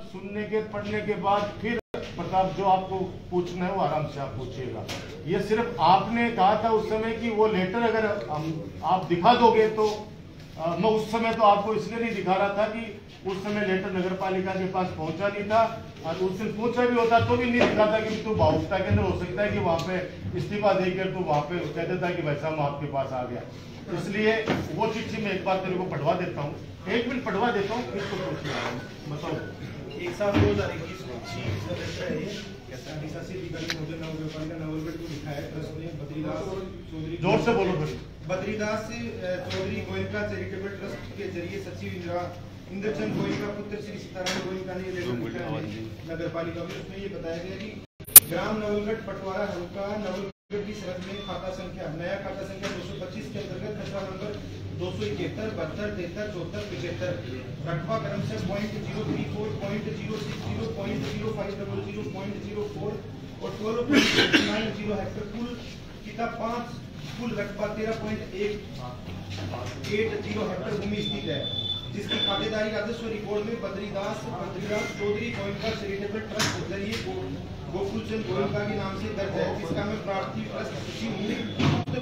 सुनने के पढ़ने के बाद फिर प्रताप जो आपको पूछना है वो आराम से आप पूछिएगा। ये सिर्फ आपने कहा था उस समय कि वो लेटर अगर आप दिखा दोगे तो मैं उस समय तो आपको इसलिए नहीं दिखा रहा था कि उस समय लेटर नगरपालिका के पास पहुंचा नहीं था और उस दिन पूछा भी होता तो भी नहीं दिखा था कि तू भावुकता के अंदर हो सकता है कि वहाँ पे इस्तीफा देकर तू वहाँ पे कहता था कि वैसा मैं आपके पास आ गया। इसलिए वो चिट्ठी मैं एक बार तेरे को पढ़वा देता हूँ, एक मिनट पढ़वा देता हूँ, इसको पूछना बताओ। एक साल 2021 को जोर से बोलो। बद्रीदास चौधरी गोयनका चैरिटेबल ट्रस्ट के जरिए सचिव इंद्रचंद गोयनका पुत्र श्री सीताराम गोयनका ने नगर पालिका में उसमें ये बताया गया कि ग्राम नवलगढ़ पटवारा हल्का नवलगढ़ की सरहद में खाता संख्या नया खाता संख्या 225 के अंतर्गत कचरा नंबर 271, 72, 73, 74, 75 रकबा क्रम से 0.034, 0.060, 0.0500, 0.04 और 12.90 हेक्टेयर कुल किता 5 कुल रकबा 13.180 हेक्टेयर भूमि स्थित है, जिसकी खातेदारी राजस्व रिकॉर्ड में बद्रीदास चौधरी गोयनका चैरिटेबल ट्रस्ट के जरिए गोकुलचंद गोयनका के नाम से दर्ज है, जिसका मैं प्रार्थी ट्रस्ट सचिव हूँ।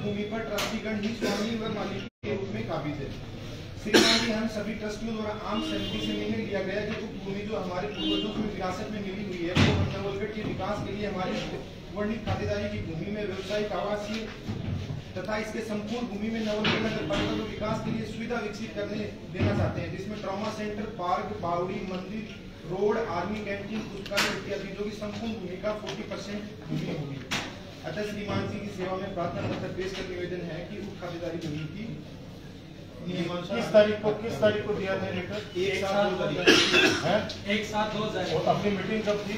भूमि पर ट्रस्टीगण ही स्वामी व मालिक के रूप में काबिज है। श्रीमान जी, हम सभी ट्रस्टियों द्वारा आम सहमति से निर्णय लिया गया कि उक्त भूमि जो हमारे पूर्वजों को विरासत में मिली हुई है वो नवलगढ़ के विकास के लिए हमारी वर्णित खातेदारी की भूमि में व्यवसायिक आवासीय तथा इसके संपूर्ण भूमि में नवलगढ़ नगर पालिका को विकास के लिए सुविधा विकसित करने देना चाहते हैं, जिसमें ट्रॉमा सेंटर, पार्क, बावड़ी, मंदिर, रोड, आर्मी कैंटीन, पुस्तकालय इत्यादि जो की संपूर्ण भूमि का 40% भूमि होगी। अतः श्रीमान जी की सेवा में प्रार्थना पत्र पेश कर निवेदन है कि उक्त खातेदारी भूमि की किस तारीख को दिया था लेटर? 1/7/2021। अपनी मीटिंग कब थी?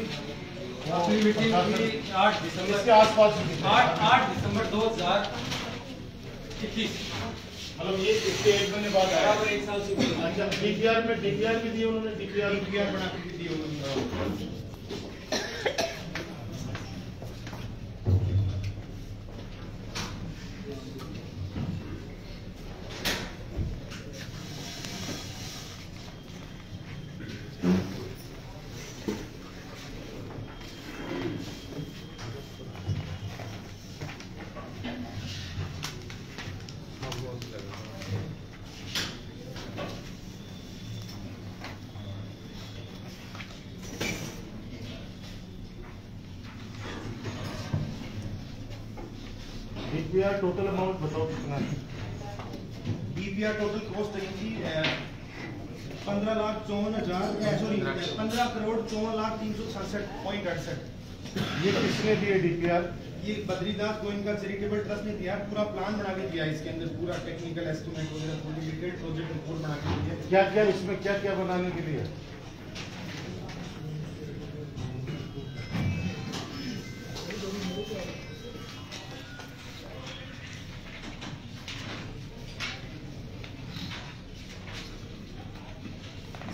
अपनी मीटिंग 8 दिसंबर के आसपास थी। 8 दिसंबर 2021। मतलब ये इसके 1 महीने बाद आया, 1 साल से। अच्छा, डीपीआर में डीपीआर भी दिए उन्होंने, डीपीआर बना के दिए उन्होंने। डीपीआर टोटल अमाउंट बताओ कितना है? डीपीआर टोटल कॉस्ट आई थी 15,54,368.68। ये किसने दिए डीपीआर? ये बद्रीदास गोयनका चैरिटेबल ट्रस्ट ने दिया, पूरा प्लान बना के दिया, इसके अंदर पूरा टेक्निकल एस्टिमेट वगैरह पूरी डिटेल प्रोजेक्ट रिपोर्ट बना के दिया। क्या-क्या इसमें क्या-क्या बनाने के लिए?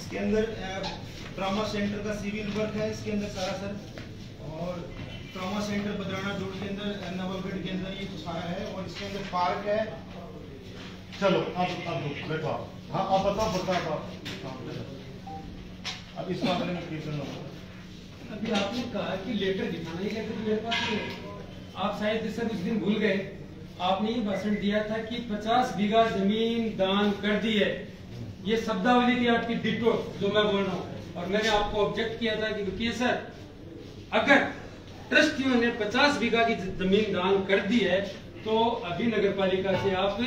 इसके अंदर ट्रामा सेंटर का सिविल वर्क है इसके अंदर सारा सर, और ट्रामा सेंटर बदराना जोड़ के अंदर नवलगढ़ के अंदर ये सारा है, और इसके अंदर पार्क है। चलो अब देखो, हाँ आप बताओ अब इस मामले में क्या करना होगा। अभी आपने कहा कि लेटर दिखाना, ये लेटर मेरे पास नहीं है। आप शायद सर उस दिन भूल गए, आपने ये भाषण दिया था कि 50 बीघा जमीन दान कर दी है, ये शब्दावली थी आपकी डिटो जो मैं बोल रहा हूँ। और मैंने आपको ऑब्जेक्ट किया था कि देखिए सर, अगर ट्रस्टियों ने 50 बीघा की जमीन दान कर दी है तो अभी नगर पालिका से आप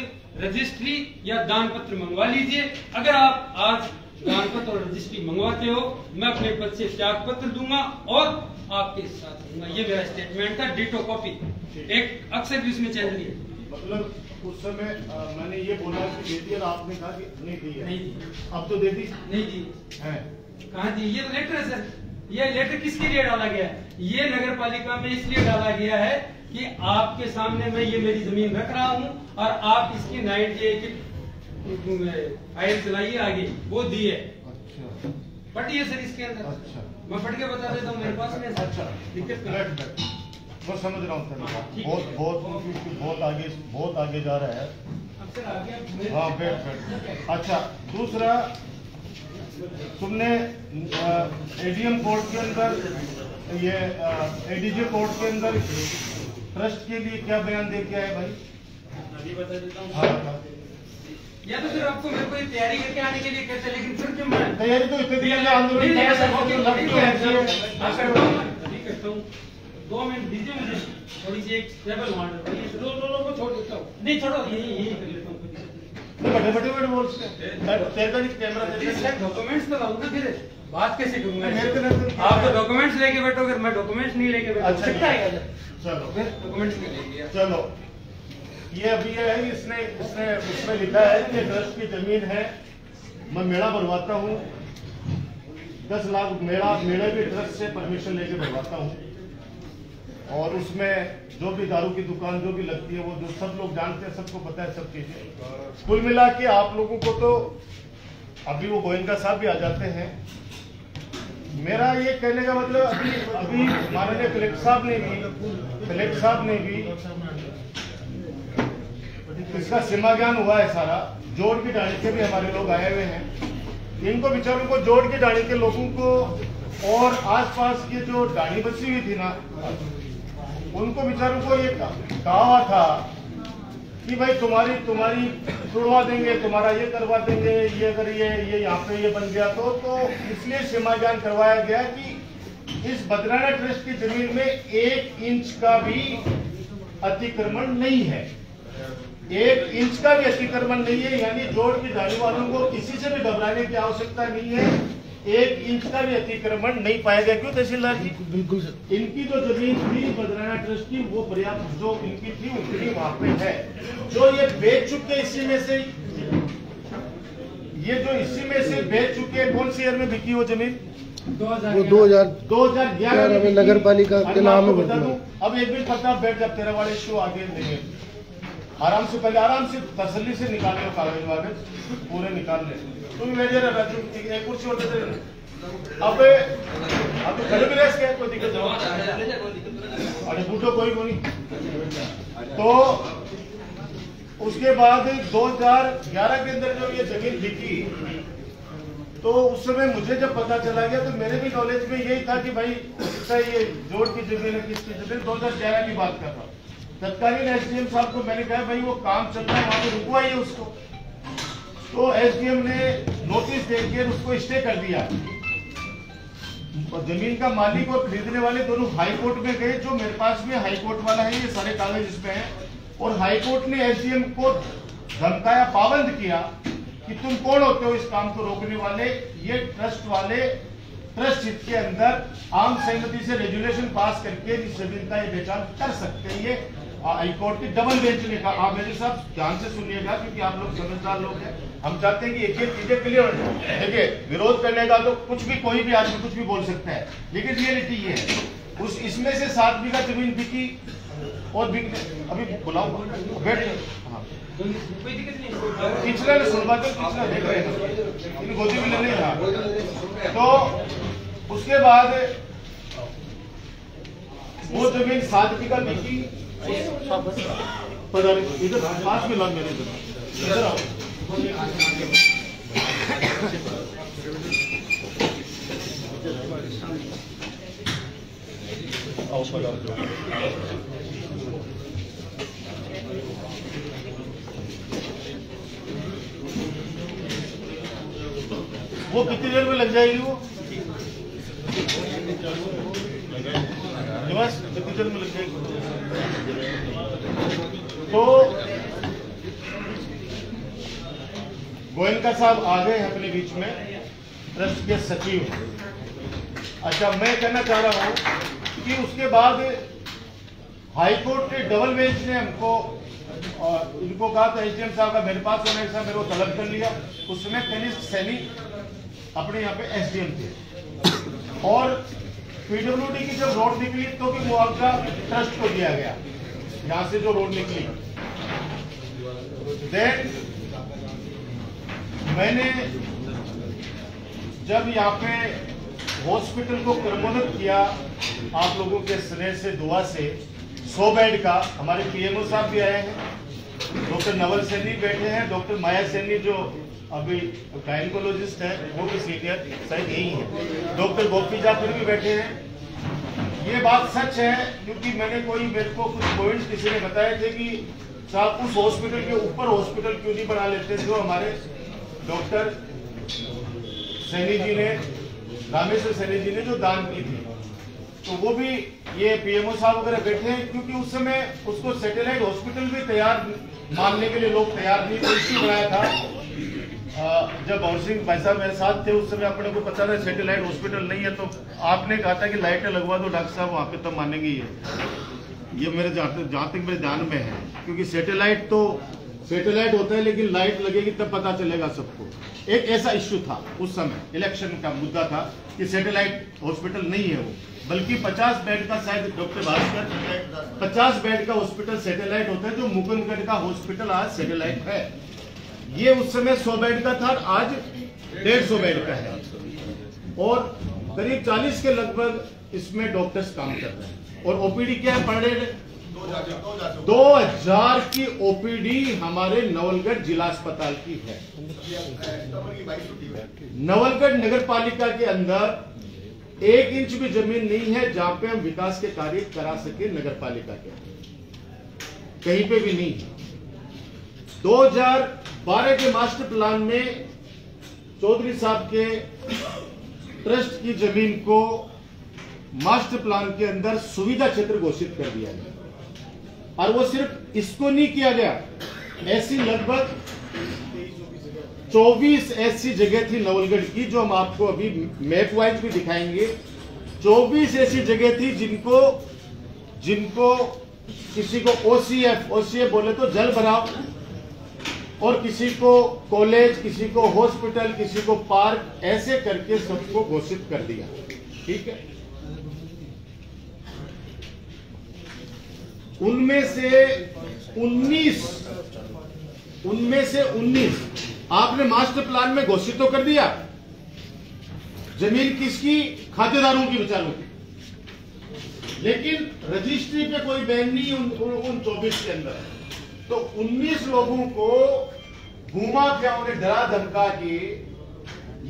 रजिस्ट्री या दान पत्र मंगवा लीजिए। अगर आप आज दान पत्र और रजिस्ट्री मंगवाते हो, मैं अपने पद से त्याग पत्र दूंगा और आपके साथ दूंगा। ये मेरा स्टेटमेंट था, डिटो कॉपी, एक अक्सर भी उसमें चेंज नहीं। मतलब उस समय मैंने ये बोला कि दे दी और आपने कहा कि नहीं दी है, अब तो दे दी नहीं दी है, कहाँ दी? ये लेटर है सर, ये लेटर किसके लिए डाला गया है? ये नगर पालिका में इसलिए डाला गया है कि आपके सामने मैं ये मेरी जमीन रख रहा हूँ और आप इसकी 9J की फाइल चलाइए आगे, वो दी है। अच्छा पटिए सर इसके अंदर। अच्छा मैं पढ़ के बता देता हूँ, मेरे पास में। अच्छा दिक्कत मैं समझ रहा हूँ सर, बहुत आगे जा रहा है। हाँ बैठ। अच्छा दूसरा तुमने एडीएम कोर्ट के अंदर ये एडीजे कोर्ट के अंदर ट्रस्ट के लिए क्या बयान दे के आए भाई? बता देता हूँ। हाँ। या तो फिर आपको मेरे को तैयारी करके आने के लिए कहते, लेकिन फिर क्यों मैं तैयारी तो इतनी आंदोलन 2 मिनट दीजिए मुझे, थोड़ी सी एक टेबल वार्ड लोगों को छोड़ देता हूँ। नहीं छोड़ो, यही कर लेता हूँ। बड़े-बड़े बोल्स तेरे कैमरा डॉक्यूमेंट्स तो लाऊंगा, फिर बात कैसे करूंगा? आप तो डॉक्यूमेंट्स लेके बैठोगे, मैं डॉक्यूमेंट्स नहीं लेके बैठूंगा। चलो फिर डॉक्यूमेंट्स नहीं लेके चलो। ये अभी है, इसने उसमें लिखा है कि ट्रस्ट की जमीन है, मैं मेला बनवाता हूँ 10 लाख, मेले भी ट्रस्ट से परमिशन लेके बनवाता हूँ और उसमें जो भी दारू की दुकान जो भी लगती है वो जो सब लोग जानते हैं, सबको पता है सब चीजें। कुल मिला के आप लोगों को तो अभी वो गोयनका साहब भी आ जाते हैं। मेरा ये कहने का मतलब अभी माननीय कलेक्टर साहब ने भी इसका सीमा ज्ञान हुआ है सारा। जोड़ की डाणी के भी हमारे लोग आए हुए हैं, इनको बेचारों को जोड़ की डाणी के लोगों को और आसपास की जो डाणी बची हुई थी ना, उनको बेचारों को ये दावा था कि भाई तुम्हारी छुड़वा देंगे, तुम्हारा ये करवा देंगे, ये अगर ये यहाँ पे ये बन गया तो इसलिए सीमाजान करवाया गया कि इस बदराना ट्रस्ट की जमीन में 1 इंच का भी अतिक्रमण नहीं है, 1 इंच का भी अतिक्रमण नहीं है। यानी जोड़ के जाने वालों को किसी से भी घबराने की आवश्यकता नहीं है, 1 इंच का भी अतिक्रमण नहीं पाया गया। क्यों तहसीलदार जी? बिल्कुल सर, इनकी जो जमीन थी बदराना ट्रस्ट की वो पर्याप्त जो इनकी थी उतनी वहां पे है। जो ये बेच चुके इसी में से, ये जो इसी में से बेच चुके, कौन से ईयर में बिकी वो जमीन? 2011 में नगर पालिका के नाम में। अब एक दिन प्रताप बैठ जाओ, तेरा वाले शो आगे नहीं है, आराम से पहले आराम से तसल्ली से निकाले कागज वागज पूरे निकाल ले। तुम एक कुर्सी और देते रहे। अब घर भी रह कोई दिक्कत अरे बूटो कोई को नहीं। तो उसके बाद 2011 के अंदर जो ये जमीन बिकी तो उस समय मुझे जब पता चला गया तो मेरे भी नॉलेज में यही था कि भाई ये जोड़ की जमीन है, किसकी जमीन। 2011 की बात कर रहा हूँ। तत्कालीन एसडीएम साहब को मैंने कहा भाई वो काम चल रहा है वहां पे, रुकवाइए उसको। तो एसडीएम ने नोटिस देकर उसको स्टे कर दिया। जमीन का मालिक और खरीदने वाले दोनों हाईकोर्ट में गए, जो मेरे पास में हाईकोर्ट वाला है, ये सारे कागज इसमें है। और हाईकोर्ट ने एसडीएम को धमकाया, पाबंद किया कि तुम कौन होते हो इस काम को रोकने वाले? ये ट्रस्ट वाले ट्रस्ट हित के अंदर आम सहमति से रेजुलेशन पास करके इस जमीन का ये बेचान कर सकते हैं। हाईकोर्ट की डबल बेंच ने कहा। आप मेरे साहब ध्यान से सुनिएगा क्योंकि आप लोग समझदार लोग हैं, हम चाहते हैं कि एक चीजें क्लियर हो। देखिए, विरोध करने का तो कुछ भी, कोई भी आदमी कुछ भी बोल सकता है, लेकिन रियलिटी ये है उस इसमें से 7 बीघा जमीन बिकी और अभी बुलाओ बैठ। हाँ, पिछले देख रहे हैं गोदी भी लेने था। तो उसके बाद वो जमीन 7 बीघा बिकी। इधर पास में लाओ मेरे, इधर आओ। वो कितनी देर में लग जाएगी? वो बस कितनी देर में लग जाएगी? तो गोयनका साहब आ गए अपने बीच में, ट्रस्ट के सचिव। अच्छा, मैं कहना चाह रहा हूं कि उसके बाद हाईकोर्ट के डबल बेंच ने हमको इनको कहा था एसडीएम साहब का मेरे पास होने के मेरे को तलब कर लिया। उसमें कनिष्ठ सैनी अपने यहाँ पे एसडीएम थे। और पीडब्ल्यूडी की जब रोड निकली तो भी मुआवजा ट्रस्ट को दिया गया, यहाँ से जो रोड निकली। देन मैंने जब यहाँ पे हॉस्पिटल को क्रमोन्नत किया आप लोगों के स्नेह से, दुआ से, 100 बेड का, हमारे पीएमओ साहब भी आए हैं, डॉक्टर नवल सैनी बैठे हैं, डॉक्टर माया सैनी जो और कोई गायनकोलॉजिस्ट है, वो भी सीनियर शायद यही है। डॉक्टर गोपी जाखड़ भी बैठे हैं। ये बात सच है क्योंकि मेरे को कुछ पॉइंट किसी ने बताए थे कि साहब उस हॉस्पिटल के ऊपर हॉस्पिटल क्यों नहीं बना लेते जो हमारे डॉक्टर सैनी जी ने, रामेश्वर सैनी जी ने जो दान की थी। तो वो भी ये पीएमओ साहब वगैरह बैठे हैं क्योंकि उस समय उसको सैटेलाइट हॉस्पिटल भी तैयार मानने के लिए लोग तैयार नहीं थे, इसलिए बनाया था। जब और सिंह भाई साहब मेरे साथ थे उस समय अपने को पता था सैटेलाइट हॉस्पिटल नहीं है, तो आपने कहा था कि लाइटें लगवा दो डॉक्टर साहब वहाँ पे, तब मानेंगे। ये मेरे जहाँ तक मेरे ध्यान में है क्योंकि सैटेलाइट तो सैटेलाइट होता है लेकिन लाइट लगेगी तब पता चलेगा सबको। एक ऐसा इश्यू था उस समय, इलेक्शन का मुद्दा था कि सैटेलाइट हॉस्पिटल नहीं है वो, बल्कि 50 बेड का शायद डॉक्टर भास्कर 50 बेड का हॉस्पिटल सैटेलाइट होता है, जो मुकुंदगढ़ का हॉस्पिटल आज सैटेलाइट है। ये उस समय 100 बेड का था, आज 150 बेड का है और करीब 40 के लगभग इसमें डॉक्टर्स काम कर रहे हैं। और ओपीडी क्या है, पर डे 2000 की ओपीडी हमारे नवलगढ़ जिला अस्पताल की है। नवलगढ़ नगर पालिका के अंदर 1 इंच भी जमीन नहीं है जहां पे हम विकास के कार्य करा सके, नगर पालिका के कहीं पे भी नहीं है। 2012 के मास्टर प्लान में चौधरी साहब के ट्रस्ट की जमीन को मास्टर प्लान के अंदर सुविधा क्षेत्र घोषित कर दिया गया और वो सिर्फ इसको नहीं किया गया, ऐसी लगभग 24 ऐसी जगह थी नवलगढ़ की जो हम आपको अभी मैप वाइज भी दिखाएंगे। 24 ऐसी जगह थी जिनको किसी को ओसीएफ बोले तो जल भराव, और किसी को कॉलेज, किसी को हॉस्पिटल, किसी को पार्क, ऐसे करके सबको घोषित कर दिया। ठीक है, उनमें से 19 आपने मास्टर प्लान में घोषित तो कर दिया। जमीन किसकी? खातेदारों की, विचारों की, लेकिन रजिस्ट्री पे कोई बैन नहीं उन 24 के अंदर। तो 19 लोगों को घुमा क्या, उन्हें डरा धमका के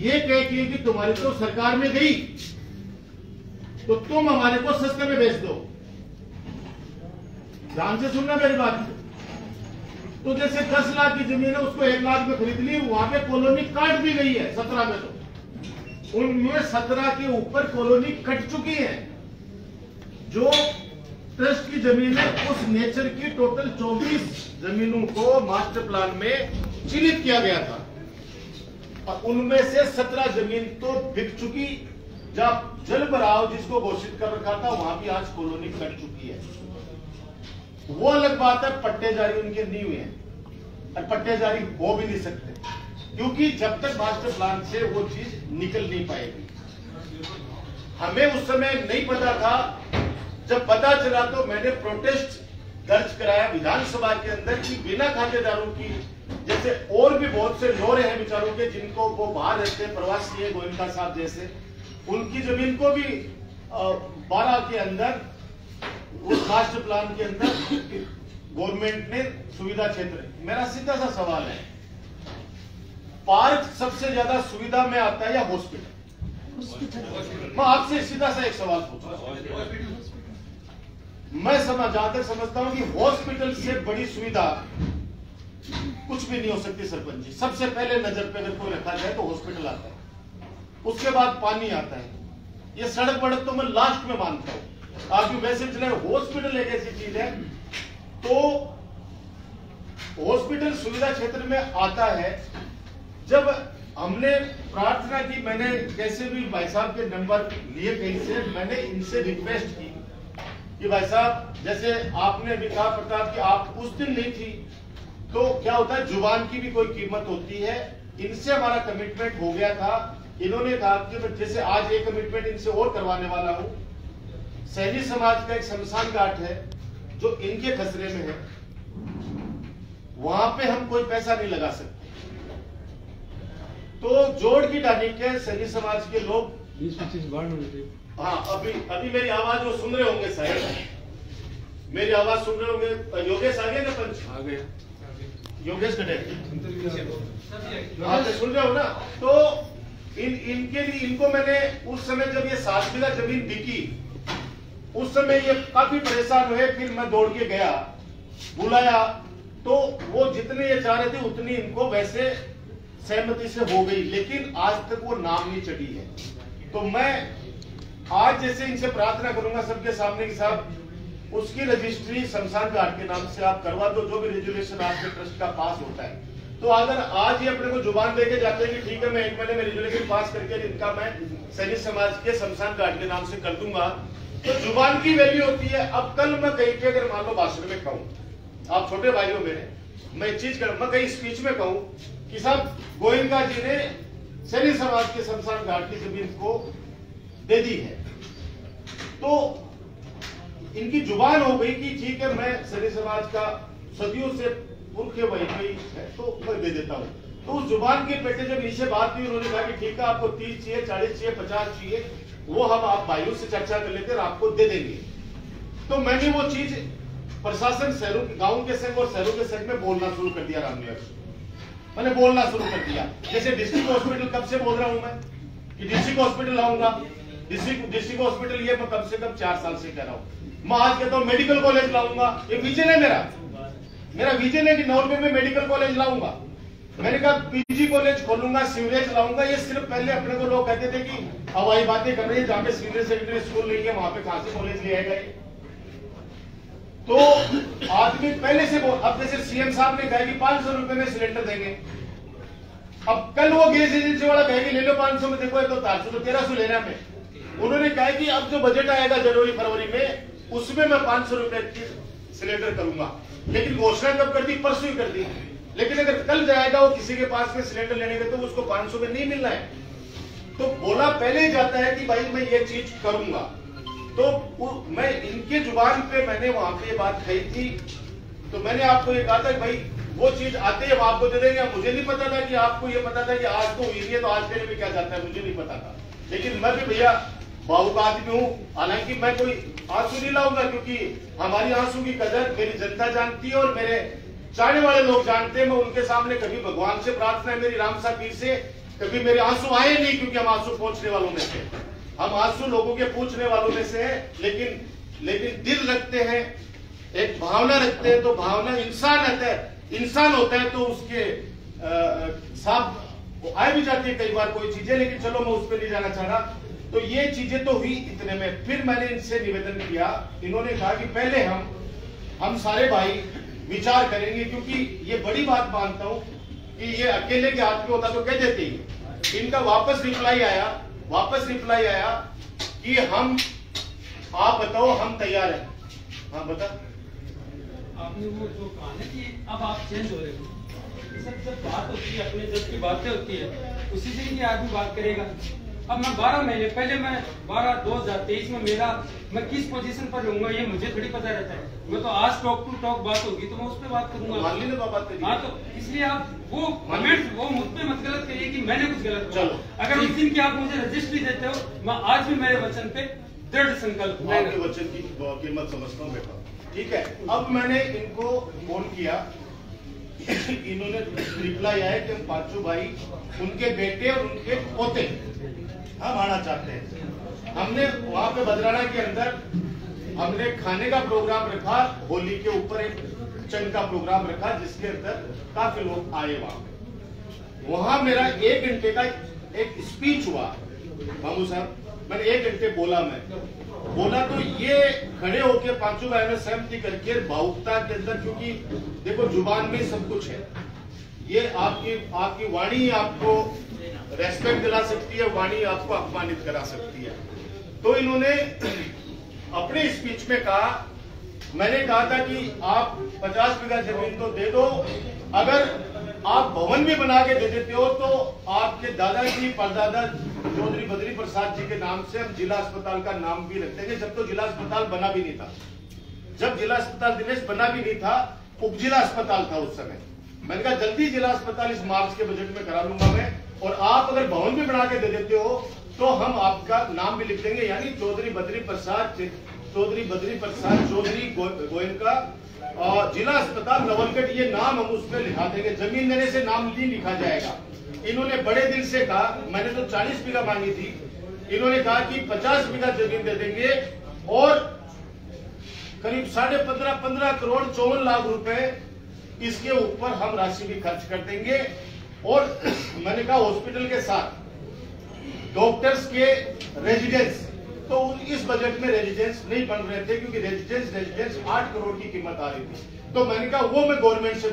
ये कह कि तुम्हारी तो सरकार में गई तो तुम हमारे को सस्ते में बेच दो। ध्यान से सुनना मेरी बात। तो जैसे 10 लाख की जमीन है उसको 1 लाख में खरीद ली, वहां पे कॉलोनी काट भी गई है 17 में, तो उनमें 17 के ऊपर कॉलोनी कट चुकी है। जो ट्रस्ट की जमीन है उस नेचर की टोटल 24 जमीनों को मास्टर प्लान में चिन्हित किया गया था और उनमें से 17 जमीन तो बिक चुकी, जब जल भराव जिसको घोषित कर रखा था वहां भी आज कॉलोनी कट चुकी है। वो अलग बात है पट्टे जारी उनके नहीं हुए हैं और पट्टे जारी हो भी नहीं सकते क्योंकि जब तक मास्टर प्लान से वो चीज निकल नहीं पाएगी। हमें उस समय नहीं पता था, जब पता चला तो मैंने प्रोटेस्ट दर्ज कराया विधानसभा के अंदर कि बिना खातेदारों की, जैसे और भी बहुत से लोग हैं बेचारों के जिनको वो बाहर रहते हैं, प्रवासी है, गोयनका साहब जैसे, उनकी जमीन को भी 12 के अंदर उस मास्टर प्लान के अंदर गवर्नमेंट ने सुविधा क्षेत्र। मेरा सीधा सा सवाल है, पार्क सबसे ज्यादा सुविधा में आता है या हॉस्पिटल? मैं आपसे सीधा सा एक सवाल पूछूं, मैं जहां तक समझता हूं कि हॉस्पिटल से बड़ी सुविधा कुछ भी नहीं हो सकती। सरपंच जी, सबसे पहले नजर पे अगर कोई रखा जाए तो हॉस्पिटल आता है, उसके बाद पानी आता है, ये सड़क बड़क तो मैं लास्ट में मानता हूं। आप जो मैसेज ले, हॉस्पिटल एक ऐसी चीज है तो हॉस्पिटल सुविधा क्षेत्र में आता है। जब हमने प्रार्थना की, मैंने कैसे भी भाई साहब के नंबर लिए कहीं से, मैंने इनसे रिक्वेस्ट की कि भाई साहब जैसे आपने भी कहा प्रताप कि आप उस दिन नहीं थी, तो क्या होता है जुबान की भी कोई कीमत होती है। इनसे हमारा कमिटमेंट हो गया था, इन्होंने कहा कि जैसे आज एक कमिटमेंट इनसे और करवाने वाला हूं। सैनी समाज का एक शमशान घाट है जो इनके खसरे में है, वहां पे हम कोई पैसा नहीं लगा सकते। तो जोड़ की डाली के सैनी समाज के लोग 20-25 बार, हाँ अभी मेरी आवाज वो सुन रहे होंगे, शायद मेरी आवाज सुन रहे होंगे। योगेश आ गए ना पंच? आ गए। योगेश कटेल, सुन रहे हो ना। तो इनके लिए इनको मैंने उस समय जब ये 7 बीघा जमीन बिकी उस समय ये काफी परेशान हुए, फिर मैं दौड़ के गया बुलाया तो वो जितने ये चाह रहे थे उतनी इनको वैसे सहमति से हो गई, लेकिन आज तक वो नाम नहीं चढ़ी है। तो मैं आज जैसे इनसे प्रार्थना करूंगा सबके सामने कि साहब उसकी रजिस्ट्री शमशान घाट के नाम से आप करवा दो, जो भी रिजोल्यूशन आपके ट्रस्ट का पास होता है। तो अगर आज ये अपने को जुबान देके जाते हैं कि ठीक है मैं 1 महीने में रिजोल्यूशन पास करके इनका मैं सैनिक समाज के शमशान घाट के नाम से कर दूंगा, तो जुबान की वैल्यू होती है। अब कल मैं कहीं पे अगर मान लो भाषण में कहूँ, आप छोटे भाई हो मेरे, मैं चीज कर मैं कहीं स्पीच में कहूँ कि साहब गोयनका जी ने सैनिक समाज के शमशान घाट की जमीन को दे दी है, तो इनकी जुबान हो गई कि ठीक है मैं सैनी समाज का सदियों से पुरखे वही है तो मैं दे देता हूँ। तो उस जुबान के पेटे जब नीचे बात की उन्होंने कहा कि ठीक है आपको 30 चाहिए, 40 चाहिए, 50 चाहिए, वो हम आप भाइयों से चर्चा कर लेते हैं आपको दे देंगे। तो मैंने वो चीज प्रशासन शहरों के गाँव के संग और शहरों के संग में बोलना शुरू कर दिया, रामनिवास मैंने बोलना शुरू कर दिया। जैसे डिस्ट्रिक्ट हॉस्पिटल कब से बोल रहा हूँ मैं कि डिस्ट्रिक्ट हॉस्पिटल लाऊंगा, डिस्ट्रिक्ट हॉस्पिटल ये मैं कम से कम 4 साल से कह रहा हूँ। मैं आज कहता हूँ मेडिकल कॉलेज लाऊंगा, ये विजन है मेरा विजन है कि नॉर्वे में मेडिकल कॉलेज लाऊंगा। मैंने कहा पीजी कॉलेज खोलूंगा, सीवरेज लाऊंगा। ये सिर्फ पहले अपने को लोग कहते थे कि हवाई बातें कर रहे हैं, जहाँ पे सीनियर सेकेंडरी स्कूल नहीं है वहां पे कहाँ से कॉलेज लिया गए। तो आदमी पहले से अब जैसे सीएम साहब ने कहा कि 500 रुपए में सिलेंडर देंगे, अब कल वो गैस एजेंसी वाला कहेगी ले लो 500 में, देखो 1300 लेना है। उन्होंने कहा कि अब जो बजट आएगा जनवरी फरवरी में उसमें मैं 500 रुपए की सिलेंडर करूंगा, लेकिन घोषणा कब कर दी? परसों ही कर दी। लेकिन अगर कल जाएगा वो किसी के पास में सिलेंडर लेने गए तो उसको 500 में नहीं मिलना है। तो बोला पहले ही जाता है कि भाई मैं ये चीज करूंगा। तो मैं इनके जुबान पे मैंने वहां पे बात कही थी। तो मैंने आपको ये कहा था कि भाई वो चीज आते ही हम आपको दे देंगे। मुझे नहीं पता था कि आपको ये पता था कि आज तो हुई है तो आज के लिए भी क्या जाता है, मुझे नहीं पता था। लेकिन मैं भी भैया बाहू का आदमी हूँ, हालांकि मैं कोई आंसू नहीं लाऊंगा, क्योंकि हमारी आंसू की कदर मेरी जनता जानती है और मेरे चाहने वाले लोग जानते हैं। मैं उनके सामने कभी भगवान से प्रार्थना है मेरी, राम सा पीर से, कभी मेरे आंसू आए नहीं, क्योंकि हम आंसू पोंछने वालों में से, हम आंसू लोगों के पूछने वालों में से है। लेकिन दिल रखते हैं, एक भावना रखते हैं। तो भावना इंसान होता है तो उसके साफ आ भी जाती है कई बार कोई चीजें, लेकिन चलो मैं उस पर नहीं जाना चाह रहा। तो ये चीजें तो हुई इतने में। फिर मैंने इनसे निवेदन किया, इन्होंने कहा कि पहले हम सारे भाई विचार करेंगे, क्योंकि ये बड़ी बात मानता हूँ कि ये अकेले के हाथ में होता तो कह देते ही। इनका वापस रिप्लाई आया कि हम, आप बताओ हम तैयार हैं। हाँ बता। आपने वो जो कहा ना कि अब आप चेंज हो रहे हो, जब बात होती है अपने जब की बातें होती है उसी दिन ये आदमी बात करेगा। अब मैं 12 महीने पहले, मैं 12/2023 में मेरा मैं किस पोजीशन पर रहूंगा ये मुझे थोड़ी पता रहता है। मैं तो आज टॉक टू टॉक बात होगी तो मैं उस पर बात करूंगा। हाँ, तो इसलिए आप वो कमेंट वो मुझ पर मत गलत करिए कि मैंने कुछ गलत कहा। अगर उस दिन की आप मुझे रजिस्ट्री देते हो, मैं आज भी मेरे वचन पे दृढ़ संकल्प हूँ, वचन की कीमत समझता हूँ बेटा। ठीक है, अब मैंने इनको फोन किया, इन्होंने रिप्लाई आया कि हम पांचों भाई, उनके बेटे और उनके पोते हम आना चाहते हैं। हमने वहां पे बदराना के अंदर हमने खाने का प्रोग्राम रखा, होली के ऊपर एक चंग का प्रोग्राम रखा जिसके अंदर काफी लोग आए। वहां मेरा 1 घंटे का एक स्पीच हुआ। बाबू साहब मैंने 1 घंटे बोला तो ये खड़े होके पांचों भाई में सहमति करके भावुकता के अंदर, क्योंकि देखो जुबान में सब कुछ है। ये आपकी वाणी आपको रेस्पेक्ट दिला सकती है, वाणी आपको अपमानित करा सकती है। तो इन्होंने अपने स्पीच में कहा, मैंने कहा था कि आप 50 बीघा जमीन तो दे दो, अगर आप भवन भी बना के दे देते हो तो आपके दादाजी परदादा चौधरी बद्री प्रसाद जी के नाम से हम जिला अस्पताल का नाम भी रख देंगे। जब तो जिला अस्पताल बना भी नहीं था, जब जिला अस्पताल दिनेश बना भी नहीं था, उपजिला अस्पताल था उस समय। मैंने कहा जल्दी जिला अस्पताल इस मार्च के बजट में करा लूंगा मैं, और आप अगर भवन भी बना के दे देते हो तो हम आपका नाम भी लिख देंगे, यानी चौधरी बद्री प्रसाद चौधरी बद्री प्रसाद चौधरी गोयनका और जिला अस्पताल नवलगढ़, ये नाम हम उसमें लिखा देंगे, जमीन देने से नाम नहीं लिखा जाएगा। इन्होंने बड़े दिल से कहा, मैंने तो 40 बीघा मांगी थी, इन्होंने कहा कि 50 बीघा जमीन दे देंगे और करीब 15.5 करोड़ 54 लाख रुपए इसके ऊपर हम राशि भी खर्च कर देंगे। और मैंने कहा हॉस्पिटल के साथ डॉक्टर्स के रेजिडेंस, तो इस बजट में रेजिडेंस नहीं बन रहे थे क्योंकि रेजिडेंस 8 करोड़ की कीमत आ रही थी। तो मैंने कहा वो मैं गवर्नमेंट से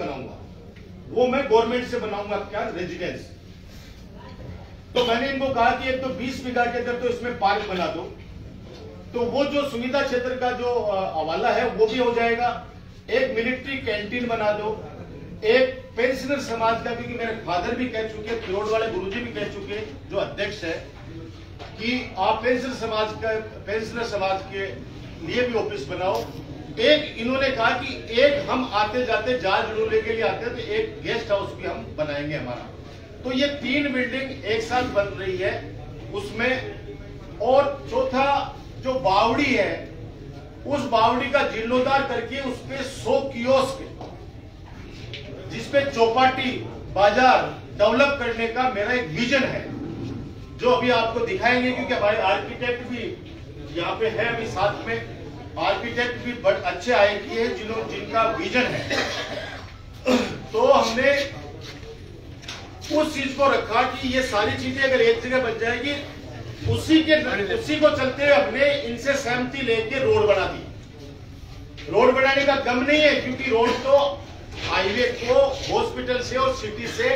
बनाऊंगा, क्या रेजिडेंस। तो मैंने इनको कहा कि एक तो 20 बीघा के अंदर तो इसमें पार्क बना दो, तो वो जो सुविधा क्षेत्र का जो हवाला है वो भी हो जाएगा, एक मिलिट्री कैंटीन बना दो, एक पेंशनर समाज का, क्योंकि मेरे फादर भी कह चुके, तिरोड़ वाले गुरुजी भी कह चुके जो अध्यक्ष है, कि आप पेंशनर समाज के लिए भी ऑफिस बनाओ। एक इन्होंने कहा कि एक हम आते जाते जांच डोले के लिए आते हैं तो एक गेस्ट हाउस भी हम बनाएंगे हमारा। तो ये 3 बिल्डिंग एक साथ बन रही है उसमें। और चौथा जो बावड़ी है उस बावड़ी का जीर्णोद्धार करके उसपे 100 कियोस्क जिसपे चौपाटी बाजार डेवलप करने का मेरा एक विजन है, जो अभी आपको दिखाएंगे क्योंकि हमारे आर्किटेक्ट भी यहाँ पे है। अभी साथ में आर्किटेक्ट भी बड़े अच्छे आए किए हैं जिनका विजन है। तो हमने उस चीज को रखा कि ये सारी चीजें अगर एक जगह बन जाएगी, उसी को चलते हमने इनसे सहमति लेके रोड बना दी। रोड बनाने का गम नहीं है क्योंकि रोड तो हाईवे को हॉस्पिटल से और सिटी से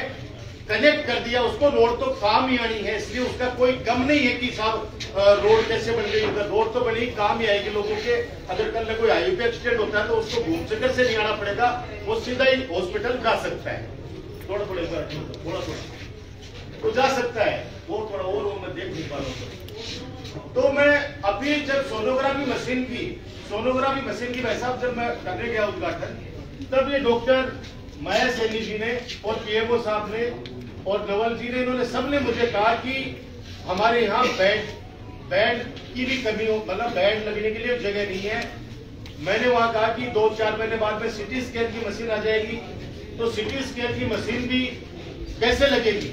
कनेक्ट कर दिया, उसको रोड तो काम ही आनी है, इसलिए उसका कोई गम नहीं है कि साहब रोड कैसे बन गई। उधर रोड तो बनी काम ही आएगी लोगों के, अगर कल में कोई हाईवे पे एक्सीडेंट होता है तो उसको घूम चक्कर से नहीं आना पड़ेगा, वो सीधा ही हॉस्पिटल जा सकता है। थोड़ा तो जा सकता है वो थोड़ा और वो मैं देख नहीं पा रहा हूँ। तो मैं अभी जब सोनोग्राफी मशीन की भाई साहब जब मैं करने गया उद्घाटन, तब ये डॉक्टर माया सैनी जी ने और पीएमओ साहब ने और नवल जी ने, इन्होंने सबने मुझे कहा कि हमारे यहाँ बेड की भी कमी हो, मतलब बेड लगने के लिए जगह नहीं है। मैंने वहाँ कहा कि 2-4 महीने बाद में सिटी स्कैन की मशीन आ जाएगी, तो सिटी स्कैन की मशीन भी कैसे लगेगी,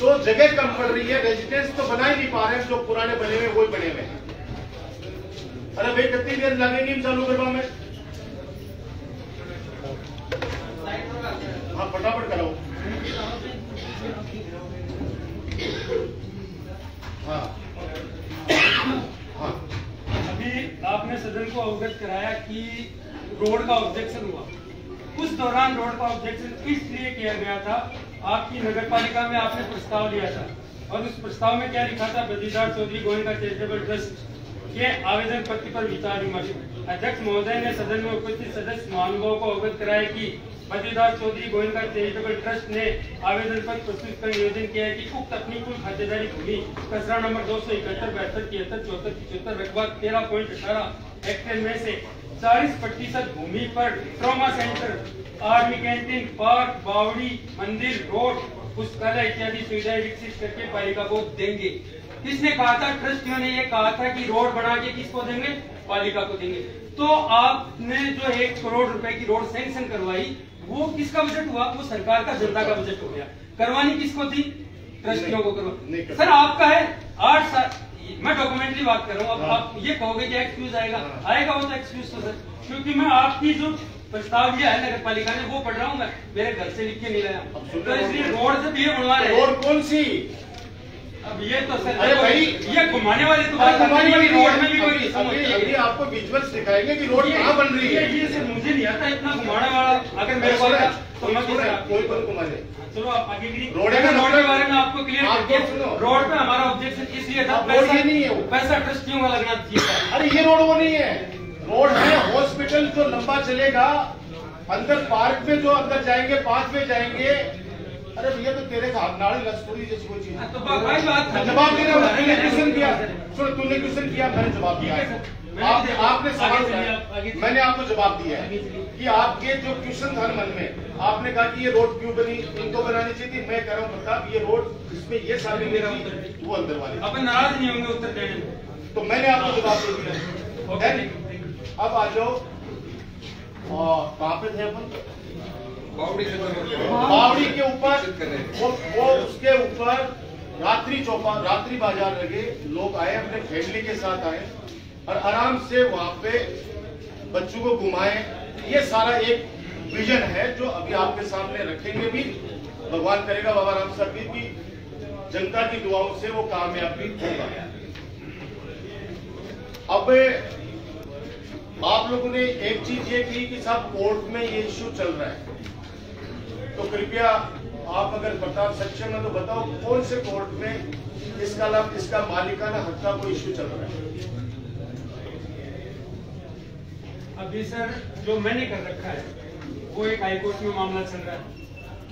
तो जगह कम पड़ रही है, रेजिडेंस तो बना ही नहीं पा रहे हैं, जो पुराने बने हुए वही बने हुए हैं। अरे भाई कितनी देर लगेगी चालू करवा में, हाँ फटाफट कराओ, हाँ हाँ। अभी आपने सदन को अवगत कराया कि रोड का ऑब्जेक्शन हुआ, उस दौरान रोड का ऑब्जेक्शन इसलिए किया गया था, आपकी नगर पालिका में आपने प्रस्ताव लिया था और उस प्रस्ताव में क्या लिखा था, बद्रीदास चौधरी गोयनका चैरिटेबल ट्रस्ट के आवेदन पत्र पर विचार विमर्श। अध्यक्ष महोदय ने सदन में उपस्थित सदस्य महानुभावों को अवगत कराया कि बद्रीदास चौधरी गोयनका चैरिटेबल ट्रस्ट ने आवेदन पत्र प्रस्तुत कर निवेदन किया है की कि उक्त अपनी कुल खातेदारी भूमि कचरा नंबर 271, 72, 73, 74, 74 रकबा 13.18 हेक्टेयर में से 40% भूमि पर trauma centre, army canteen, park, बावड़ी, मंदिर, रोड, पुस्तकालय इत्यादि सुविधाएं विकसित करके पालिका को देंगे। किसने कहा था, ट्रस्टियों ने ये कहा था कि रोड बना के किसको देंगे, पालिका को देंगे। तो आपने जो 1 करोड़ रुपए की रोड सैंक्शन करवाई वो किसका बजट हुआ, वो सरकार का, जनता का बजट हो गया। करवानी किसको थी, ट्रस्टियों को करवानी। सर आपका है 8 साल, मैं डॉक्यूमेंट्री बात कर रहा हूँ, अब आप ये कहोगे कि एक्सक्यूज आएगा, वो तो एक्सक्यूज तो सर, क्योंकि मैं आपकी जो प्रस्ताव लिया है नगर पालिका ने वो पढ़ रहा हूँ, मैं मेरे घर से लिख के नहीं लाया हूँ, तो इसलिए रोड से भी बनवा रहे हैं। रोड कौन सी, अब ये तो सर अरे भाई ये घुमाने वाली तो बात, घुमाने वाली रोड में भी कोई समझ, आपको विजुअल्स दिखाएंगे कि रोड कहाँ बन रही है। ये सर मुझे नहीं आता इतना घुमाने वाला, अगर मेरे को कोई पर घुमा दे, चलो आप आगे की रोड के बारे में आपको क्लियर। रोड पे हमारा ऑब्जेक्शन इसलिए था, पैसा ट्रस्टियों का लगना चाहिए। अरे ये रोड वो नहीं है, रोड है हॉस्पिटल जो लंबा चलेगा, अंदर पार्क में जो अंदर जाएंगे, पार्क में जाएंगे। अरे भैया तो तेरे का नाड़ी लस्कोरी जैसी कोई चीज, जवाब देना, मैंने क्वेश्चन किया, सुन तूने क्वेश्चन किया, मैंने जवाब दिया, आपने सवाल किया, मैंने आपको जवाब दिया है कि आपके जो क्वेश्चन था मन में, आपने कहा कि ये रोड क्यों बनी, इनको बनानी चाहिए थी। मैं कह रहा हूँ प्रताप, ये रोड जिसमें ये सारी मेरा वो अंदर वाले, अपन नाराज नहीं होंगे उत्तर देने में, तो मैंने आपको जवाब दे दिया। अब आ जाओ वहां पे थे अपन बावड़ी के ऊपर वो उसके ऊपर रात्रि बाजार लगे, लोग आए अपने फैमिली के साथ आए और आराम से वहां पे बच्चों को घुमाएं। ये सारा एक विजन है जो अभी आपके सामने रखेंगे भी, भगवान करेगा बाबा राम साहब की जनता की दुआओं से वो कामयाबी होगा। अब आप लोगों ने एक चीज ये की कि साहब कोर्ट में ये इश्यू चल रहा है, तो कृपया आप अगर बता सक्षम है तो बताओ कौन से कोर्ट में इसका मालिकाना हक का कोई इश्यू चल रहा है? अभी सर जो मैंने कर रखा है वो एक हाईकोर्ट में मामला चल रहा है।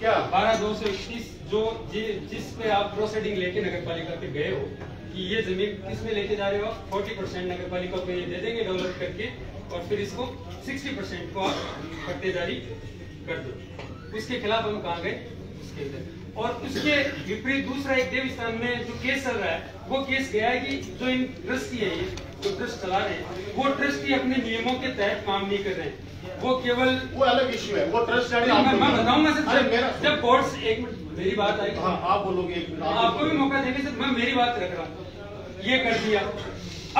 क्या 12/221 जो जिस पे आप प्रोसीडिंग लेके नगर पालिका पे गए हो कि ये जमीन किस में लेके जा रहे हो, 40% नगर पालिका को ये दे देंगे डेवलप करके और फिर इसको 60% को आप पट्टे जारी कर दो, उसके खिलाफ हम कहाँ गए? और उसके विपरीत दूसरा एक देवस्थान में जो केस चल रहा है वो केस गया है कि जो इन ट्रस्टी है ये जो ट्रस्ट चला रहे हैं वो ट्रस्टी अपने नियमों के तहत काम नहीं कर रहे हैं, वो केवल वो अलग इश्यू है। वो ट्रस्ट मैं बताऊंगा सर, जब कोर्ट्स एक मिनट मेरी बात आएगी, आप बोलोगे एक मिनट आपको भी मौका देंगे सर, मैं मेरी बात रख रहा हूँ। ये कर दिया,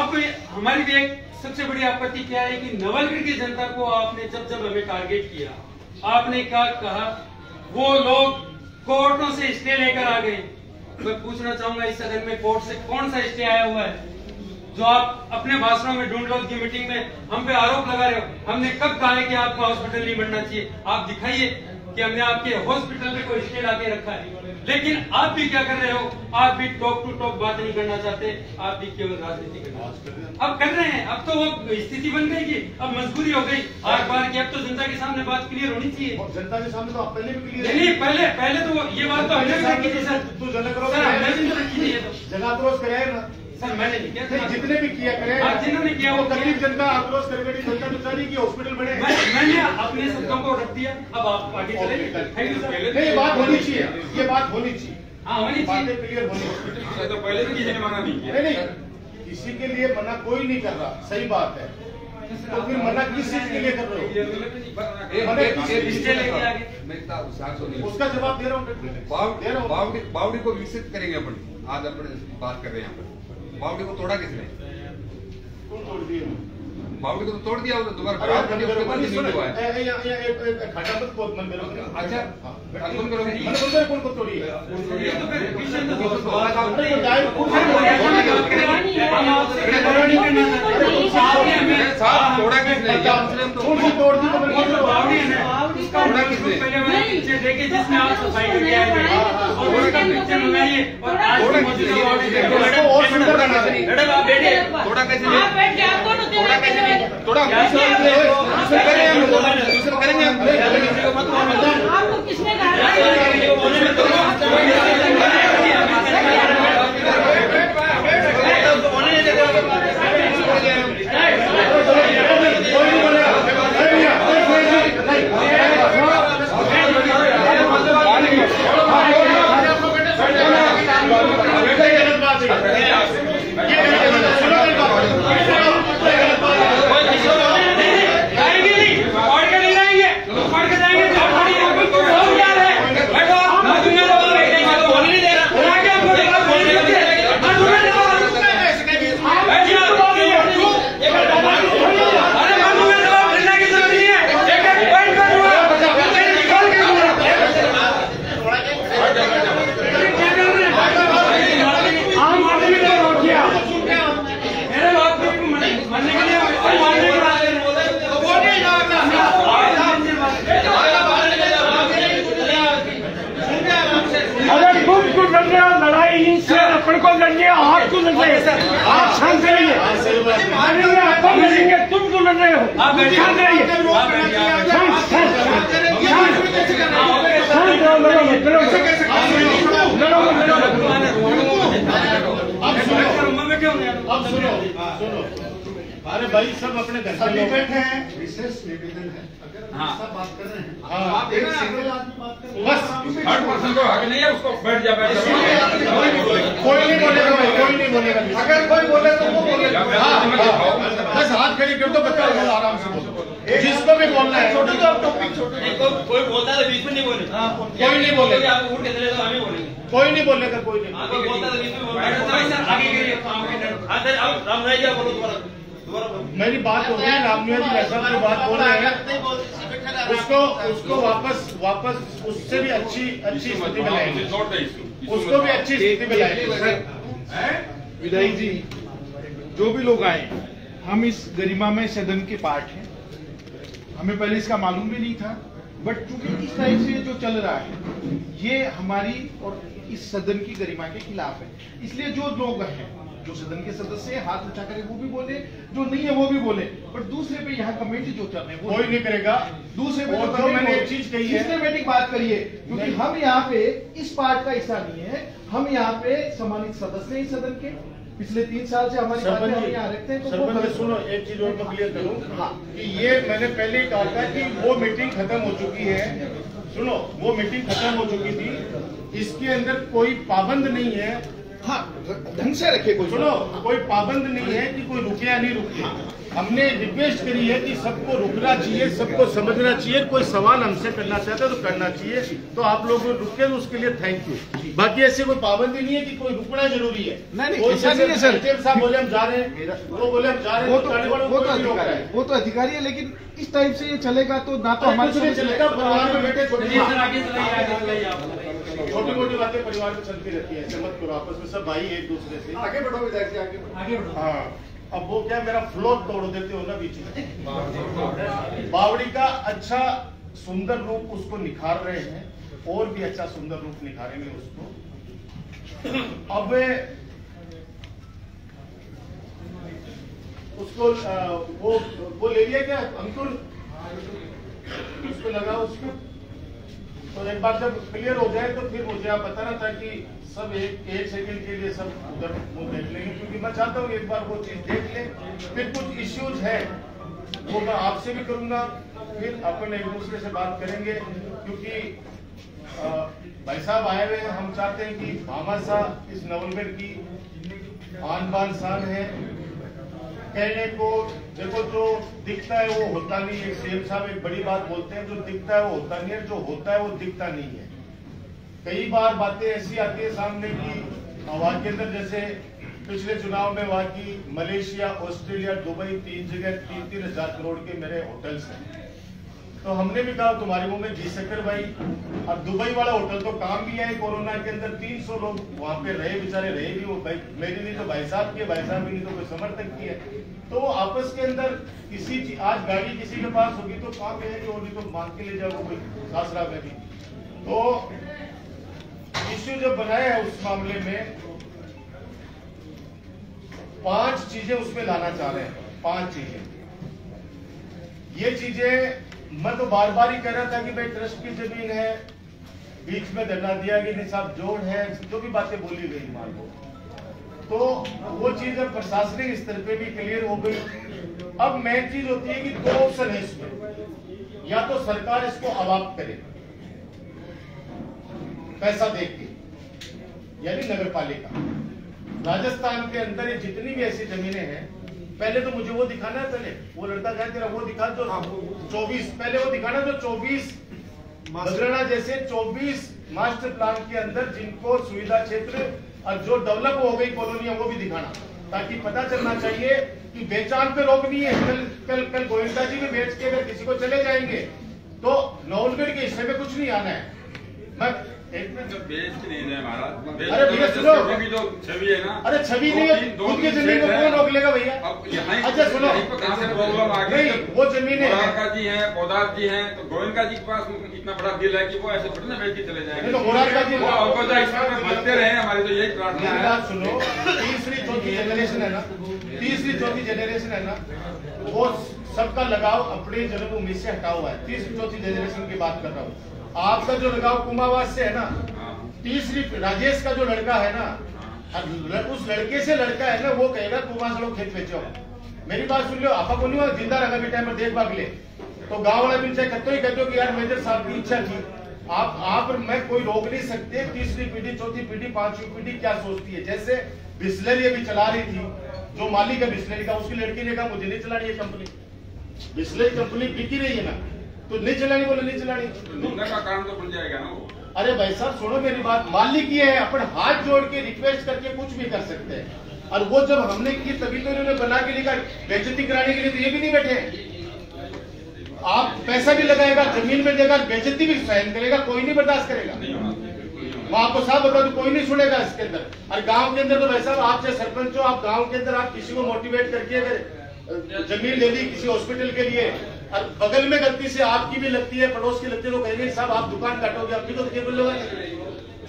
अब हमारी भी एक सबसे बड़ी आपत्ति क्या है कि नवलगढ़ की जनता को आपने जब जब हमें टारगेट किया आपने क्या कहा, वो लोग कोर्टों से स्टे लेकर आ गए। मैं पूछना चाहूंगा इस सदन में कोर्ट से कौन सा स्टे आया हुआ है जो आप अपने भाषणों में ढूंढ लो की मीटिंग में हम पे आरोप लगा रहे हो? हमने कब कहा है कि आपका हॉस्पिटल नहीं बनना चाहिए? आप दिखाइए कि हमने आपके हॉस्पिटल में कोई स्टे लाके रखा है। लेकिन आप भी क्या कर रहे हो, आप भी टॉप टू टॉप बात नहीं करना चाहते, आप भी केवल राजनीति करना अब कर रहे हैं। अब तो वो स्थिति बन गई कि अब मजबूरी हो गई हर बार की, अब तो जनता के सामने बात क्लियर होनी चाहिए। जनता के सामने तो पहले भी क्लियर नहीं, पहले तो ये बात तो आक्रोश कराया ना सर, मैंने नहीं किया, जितने भी किया कराया जिन्होंने किया वो तकलीफ जनता आक्रोश करके जनता बतानी की हॉस्पिटल बने। मैंने अपने शब्दों को रख दिया, अब आप आगे चलेंगे। नहीं, बात होनी चाहिए, ये बात होनी चाहिए, हाँ होनी चाहिए, क्लियर होनी चाहिए। तो पहले तो किसी ने मना नहीं किया, किसी के लिए मना कोई नहीं कर रहा, सही बात है, तो फिर मना किस चीज के लिए कर रहे हो? उसका जवाब दे रहा हूँ। बावड़ी को विकसित करेंगे अपन, आज अपन बात कर रहे हैं अपन। बावड़ी को तोड़ा किसने? बावड़ी को तो तोड़ दिया दोबारा। आप शांत रहिए, अपन लड़ेंगे, तुम क्यों लड़ रहे हो? आप शांत रहिए, शांत। अरे भाई सब अपने घर में बैठे हैं, विशेष निवेदन है, अगर सब बात कर रहे हैं आप एक सिंगल आदमी बात कर रहे हैं, बस हर पर्सन को हक नहीं है, उसको बैठ जा, बैठ जा, कोई नहीं बोलेगा, कोई नहीं बोलेगा, अगर कोई बोले तो वो बोलेगा, बस हाथ मिनट तो बच्चा बोलो आराम से बोलो, जिसको भी बोलना है। छोटे तो आप टॉपिक छोटे, कोई बोलता है बीच में नहीं बोले, कोई नहीं बोले, आप उठ के चले जाओ, हम ही बोलेंगे, कोई नहीं बोलने का, कोई नहीं बोलता है बीच में बोलो। आगे करिए सर, आप राम राय जी बोलो, दोबारा मेरी बात हो गई। रामनिवास जैसा जो बात बोल रहे हैं उसको वापस उससे भी अच्छी स्थिति में लाएंगे, उसको भी अच्छी स्थिति में लाएंगे। विधायक जी, जो भी लोग आए, हम इस गरिमा में सदन के पार्ट हैं, हमें पहले इसका मालूम भी नहीं था, बट चूंकि इस टाइप से जो चल रहा है ये हमारी और इस सदन की गरिमा के खिलाफ है। इसलिए जो लोग हैं, जो सदन के सदस्य हाथ उठा करे वो भी बोले, जो नहीं है वो भी बोले, पर दूसरे पे यहाँ कमेटी जो चल रहे हैं कोई नहीं करेगा। दूसरे पे जो मैंने एक चीज कही है, सिस्टमेटिक बात करिए, क्योंकि हम यहाँ पे इस पार्ट का हिस्सा नहीं है, हम यहाँ पे सम्मानित सदस्य हैं सदन के, पिछले 3 साल से हमारी बातें हम यहाँ रखते हैं। सरपंच सुनो, एक चीज और क्लियर करूँ कि ये मैंने पहले ही कहा था कि वो मीटिंग खत्म हो चुकी है। सुनो, वो मीटिंग खत्म हो चुकी थी, इसके अंदर कोई पाबंद नहीं है। हाँ, ढंग से रखे, कोई सुनो, कोई पाबंद नहीं है कि कोई रुके या नहीं रुके। हमने रिक्वेस्ट करी है कि सबको रुकना चाहिए, सबको समझना चाहिए, कोई सवाल हमसे करना चाहता है तो करना चाहिए, तो आप लोग रुके तो उसके लिए थैंक यू। बाकी ऐसी कोई पाबंदी नहीं है कि कोई रुकना जरूरी है, नहीं सर। साहब बोले हम जा रहे हैं, वो बोले हम जा रहे हैं, वो तो अधिकारी है, लेकिन इस टाइप से ये चलेगा तो ना तो हमारे चलेगा। परिवार में बैठे छोटी मोटी बातें परिवार में चलती रहती है, ऐसे मत करो, आपस में सब भाई एक दूसरे से आगे बढ़ो, विधायक जी आगे बढ़ो। हाँ, अब वो क्या मेरा फ्लो तोड़ देते हो ना बीच में। बावड़ी का अच्छा सुंदर रूप उसको निखार रहे हैं, और भी अच्छा सुंदर रूप निखारेंगे उसको। अब उसको वो ले लिया क्या अंकुर, उसको लगा उसको, तो एक बार जब क्लियर हो जाए तो फिर मुझे आप बताना था कि सब एक सेकंड के लिए सब उधर मुंह देख लेंगे, क्योंकि मैं चाहता हूँ एक बार वो चीज देख ले। फिर कुछ इश्यूज है वो मैं आपसे भी करूँगा, फिर अपन एक दूसरे से बात करेंगे, क्योंकि भाई साहब आए हुए हैं, हम चाहते हैं कि भामाशा इस नवलगढ़ की आन बान शान है। कहने को देखो, जो दिखता है वो होता नहीं है। सेम साहब एक बड़ी बात बोलते हैं, जो दिखता है वो होता नहीं है, जो होता है वो दिखता नहीं है। कई बार बातें ऐसी आती है सामने की आवाज के अंदर, जैसे पिछले चुनाव में वहां की मलेशिया, ऑस्ट्रेलिया, दुबई, 3 जगह 3-3 हजार करोड़ के मेरे होटल्स हैं। तो हमने भी कहा तुम्हारे मुंह में घी शक्कर भाई। अब दुबई वाला होटल तो काम भी है, कोरोना के अंदर 300 लोग वहां पे रहे, बेचारे रहे भी वो मेरे लिए तो भाई साहब के, भाई साहब के लिए तो कोई समर्थक की है। तो वो आपस के अंदर किसी आज गाड़ी किसी के पास होगी तो काम है कि होगी तो मांग के ले जाओ कोई सासरा में भी। तो इश्यू जो बनाया है उस मामले में 5 चीजें उसमें लाना चाह रहे हैं, 5 चीजें। ये चीजें मैं तो बार बार ही कह रहा था कि भाई ट्रस्ट की जमीन है, बीच में धरना दिया कि नहीं साहब जोड़ है, जो भी बातें बोली गई मान लो, तो वो चीज अब प्रशासनिक स्तर पे भी क्लियर हो गई। अब मेन चीज होती है कि 2 ऑप्शन है इसमें, या तो सरकार इसको अबाप्त करे पैसा दे के, यानी नगर पालिका। राजस्थान के अंदर ये जितनी भी ऐसी जमीनें हैं, पहले तो मुझे वो दिखाना है, पहले वो लड़का क्या तेरा वो दिखा जो 24, पहले वो दिखाना जो 24 बदरना जैसे 24 मास्टर प्लान के अंदर जिनको सुविधा क्षेत्र और जो डेवलप हो गई कॉलोनियां वो भी दिखाना, ताकि पता चलना चाहिए कि बेचान पे रोक नहीं है। कल गोयनका जी ने बेच के अगर किसी को चले जाएंगे तो नवलगढ़ के हिस्से में कुछ नहीं आना है। मैं एक में जब बेच नहीं रहे महाराज, अरे भैया सुनो, जो छवि है ना, अरे छवि नहीं, खुद की जमीन को कौन रोक लेगा भैया। अब यहाँ अच्छा सुनो, वो जमीन है पौदार जी है, तो गोयनका जी के पास इतना बड़ा दिल है कि वो ऐसे थोड़ी ना बेच के चले जाएंगे। हमारी तो यही प्रार्थना है। सुनो, तीसरी चौथी जनरेशन है ना वो सबका लगाव अपने जन्मभूमि से हटा हुआ है। 3 चौथी जनरेशन की बात कर रहा हूँ, आपका जो लगाव कुमावास से है ना, 3 राजेश का जो लड़का है ना, उस लड़के से लड़का है ना, वो कहेगा कुमावास लोग खेत बेचो। मेरी बात सुन लो, आपा को नहीं हुआ जिंदा रखा भी टाइम पर देखभाल ले, तो गांव वाला भी चाहे कहते ही कहते हो कि यार मेजर साहब की इच्छा थी। आप मैं कोई रोक नहीं सकते। 3री पीढ़ी, 4थी पीढ़ी, 5वीं पीढ़ी क्या सोचती है, जैसे बिस्लरी भी चला रही थी, जो मालिक है बिस्लेरी का, उसकी लड़की ने कहा मुझे नहीं चलानी है कंपनी, बिस्लेरी कंपनी बिकी रही है ना, तो नहीं चलानी, बोले नहीं चलानी, धोने का कारण तो बन जाएगा ना वो। अरे भाई साहब सुनो मेरी बात, मालिक ये है, अपन हाथ जोड़ के रिक्वेस्ट करके कुछ भी कर सकते हैं, और वो जब हमने की तभी तो इन्होंने बना के लिखा, बेइज्जती कराने के लिए तो ये भी नहीं बैठे हैं। आप पैसा भी लगाएगा, जमीन में देगा, बेइज्जती भी सहन करेगा, कोई नहीं बर्दाश्त करेगा। मैं आपको साफ बता दूं, कोई नहीं सुनेगा इसके अंदर। और गांव के अंदर तो भाई साहब आप चाहे सरपंच हो, आप गांव के अंदर आप किसी को मोटिवेट करके अगर जमीन ले दी किसी हॉस्पिटल के लिए, और बगल में गलती से आपकी भी लगती है, पड़ोस की लगती है, लोग कहेंगे साहब आप दुकान काटोगे, आप भी तो केबल लोग,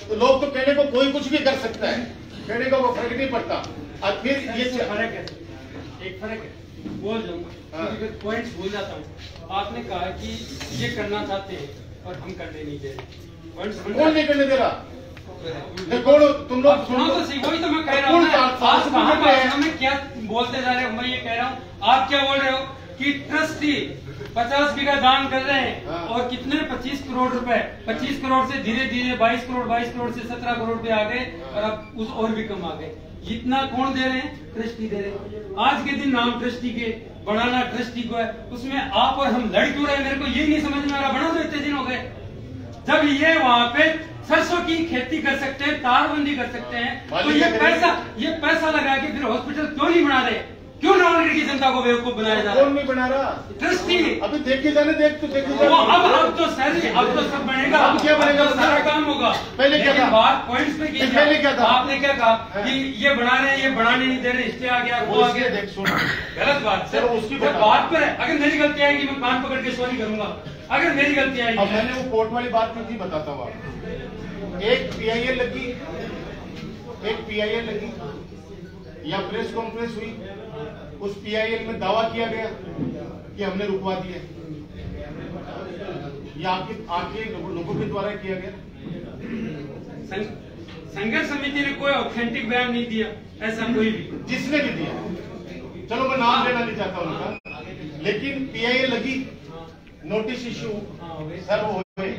तो लोग तो कहने को कोई कुछ भी कर सकता है, कहने का वो फर्क नहीं पड़ता। और फिर ये फर्क है, एक फर्क है, बोल जाऊंगा पॉइंट भूल जाता हूँ। आपने कहा कि ये करना चाहते हैं और हम करने नहीं दे रहे, कौन नहीं करने दे रहा? तुम लोग सुनो तो सही, वही तो मैं कह रहा हूँ। आप क्या बोलते जा रहे हो, मैं ये कह रहा हूँ, आप क्या बोल रहे हो कि ट्रस्टी 50 बीघा दान कर रहे हैं और कितने 25 करोड़ रुपए, 25 करोड़ से धीरे धीरे 22 करोड़, 22 करोड़ से 17 करोड़ रुपए आ गए, और अब उस और भी कम आ गए। इतना कौन दे रहे हैं? ट्रस्टी दे रहे हैं। आज के दिन नाम ट्रस्टी के बढ़ाना ट्रस्टी को है, उसमें आप और हम लड़ क्यों रहे हैं, मेरे को ये नहीं समझ में आ रहा। बढ़ा तो इतने दिन हो गए, जब ये वहाँ पे सरसों की खेती कर सकते हैं, तारबंदी कर सकते हैं, तो ये पैसा लगा के फिर हॉस्पिटल क्यों नहीं बना रहे? क्यों नागरिक की जनता को बेवकूफ बनाया जा रहा है? कौन नहीं बना रहा? ट्रस्टी। अभी देख के जाने, देख तो अब तो सब बनेगा, अब क्या बनेगा, सारा काम होगा। पहले क्या था? बात पॉइंट्स पे की, पहले क्या था? आपने क्या कहा कि ये बना रहे हैं, ये बनाने नहीं दे रहे, इसलिए आ गया वो आ गया। देख सुनो, गलत बात सर, उसकी बात पर है। अगर मेरी गलती आएगी मैं कान पकड़ के सॉरी करूंगा, अगर मेरी गलती आएगी। अब मैंने वो कोर्ट वाली बात नहीं बताता हुआ, एक पीआईएल लगी या प्रेस कॉन्फ्रेंस हुई, उस पीआईएल में दावा किया गया कि हमने रुकवा दिया, ये आपके लोगों के द्वारा किया गया। संघर्ष समिति ने कोई ऑथेंटिक बयान नहीं दिया, ऐसा कोई भी जिसने भी दिया, चलो मैं नाम लेना नहीं चाहता उनका, लेकिन पीआईएल लगी, नोटिस इश्यू सर हो गए,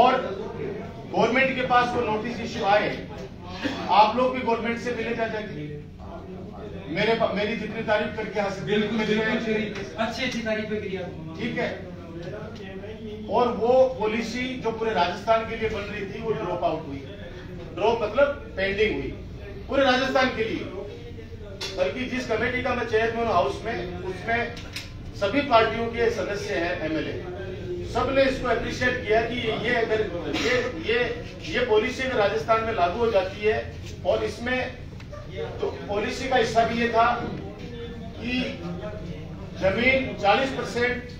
और गवर्नमेंट के पास वो नोटिस इश्यू आए। आप लोग भी गवर्नमेंट से मिले जा जाएंगे, मेरी जितनी तारीफ करके हासिल, बिल्कुल अच्छी तारीफ करी, ठीक है। और वो पॉलिसी जो पूरे राजस्थान के लिए बन रही थी, वो ड्रॉप आउट हुई, ड्रॉप मतलब पेंडिंग हुई पूरे राजस्थान के लिए। बल्कि जिस कमेटी का मैं चेयरमैन हूँ हाउस में, उसमें सभी पार्टियों के सदस्य हैं, एमएलए, सबने इसको एप्रिशिएट किया कि ये अगर ये पॉलिसी अगर राजस्थान में लागू हो जाती है, और इसमें तो पॉलिसी का हिस्सा भी ये था कि जमीन 40%,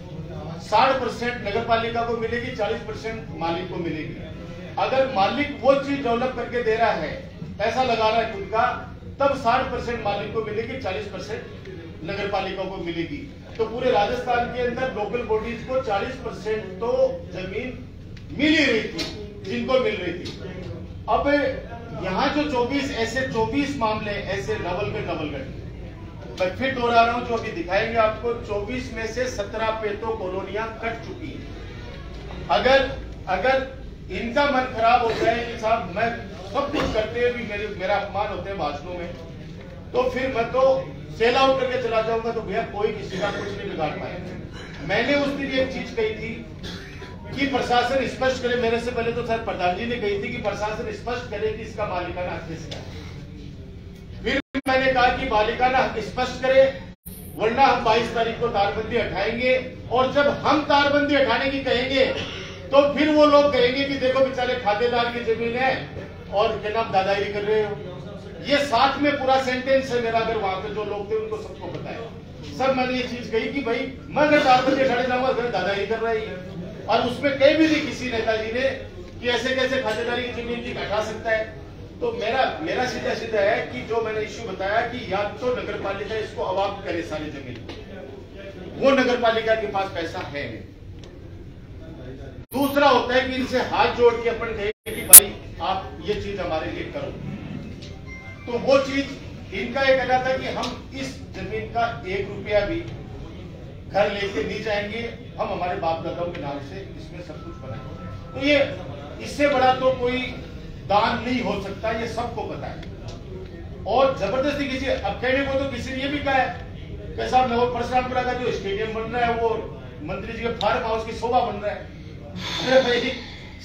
60% नगर पालिका को मिलेगी, 40% मालिक को मिलेगी। अगर मालिक वो चीज डेवलप करके दे रहा है, पैसा लगा रहा है खुद का, तब 60% मालिक को मिलेगी, 40% नगर पालिका को मिलेगी। तो पूरे राजस्थान के अंदर लोकल बॉडीज को 40% तो जमीन मिल ही रही थी जिनको मिल रही थी। अब यहाँ जो 24 मामले ऐसे नवलगढ़, फिर दोहरा रहा हूँ, जो अभी दिखाएंगे आपको, 24 में से 17 पे तो कॉलोनियां कट चुकी हैं। अगर इनका मन खराब हो जाए कि साहब मैं सब कुछ करते भी मेरा अपमान होते हैं भाषणों में, तो फिर मैं तो सेल आउट करके चला जाऊंगा, तो भैया कोई किसी का कुछ नहीं बिगाड़ पाएगा। मैंने उस दिन एक चीज कही थी कि प्रशासन स्पष्ट करे, मेरे से पहले तो सर प्रधान जी ने कही थी कि प्रशासन स्पष्ट करे कि इसका मालिकाना हक किसका है। फिर मैंने कहा कि मालिकाना हक स्पष्ट करे, वरना हम 22 तारीख को तारबंदी हटाएंगे, और जब हम तारबंदी हटाने की कहेंगे तो फिर वो लोग कहेंगे कि देखो बेचारे खातेदार की जमीन है और क्या नाम दादागिरी कर रहे हो। ये साथ में पूरा सेंटेंस है मेरा, अगर वहां पे जो लोग थे उनको सबको बताया। सर मैंने ये चीज कही कि भाई मैं अगर तारबंदी हटाने जाऊंगा, अगर दादागिरी कर रही है, और उसमें कहीं भी नहीं किसी नेताजी ने कि ऐसे कैसे खातेदारी की जमीन की हटा सकता है। तो मेरा सीधा सीधा है कि जो मैंने इश्यू बताया कि या तो नगर पालिका इसको अवाप करे सारी जमीन, वो नगर पालिका के पास पैसा है। दूसरा होता है कि इनसे हाथ जोड़ के अपन कहें कि भाई आप ये चीज हमारे लिए करो, तो वो चीज इनका ये कहना था कि हम इस जमीन का 1 रुपया भी घर लेके नहीं जाएंगे, हम हमारे बाप दादाओं के नाम से इसमें सब कुछ बनाएंगे। तो ये इससे बड़ा तो कोई दान नहीं हो सकता, ये सबको पता है। और जबरदस्ती किसी, अब कहने को तो किसी ने भी कहा है कि साहब नव परशुरामपुरा का जो स्टेडियम बन रहा है वो मंत्री जी के फार्म हाउस की शोभा बन रहा है। भाई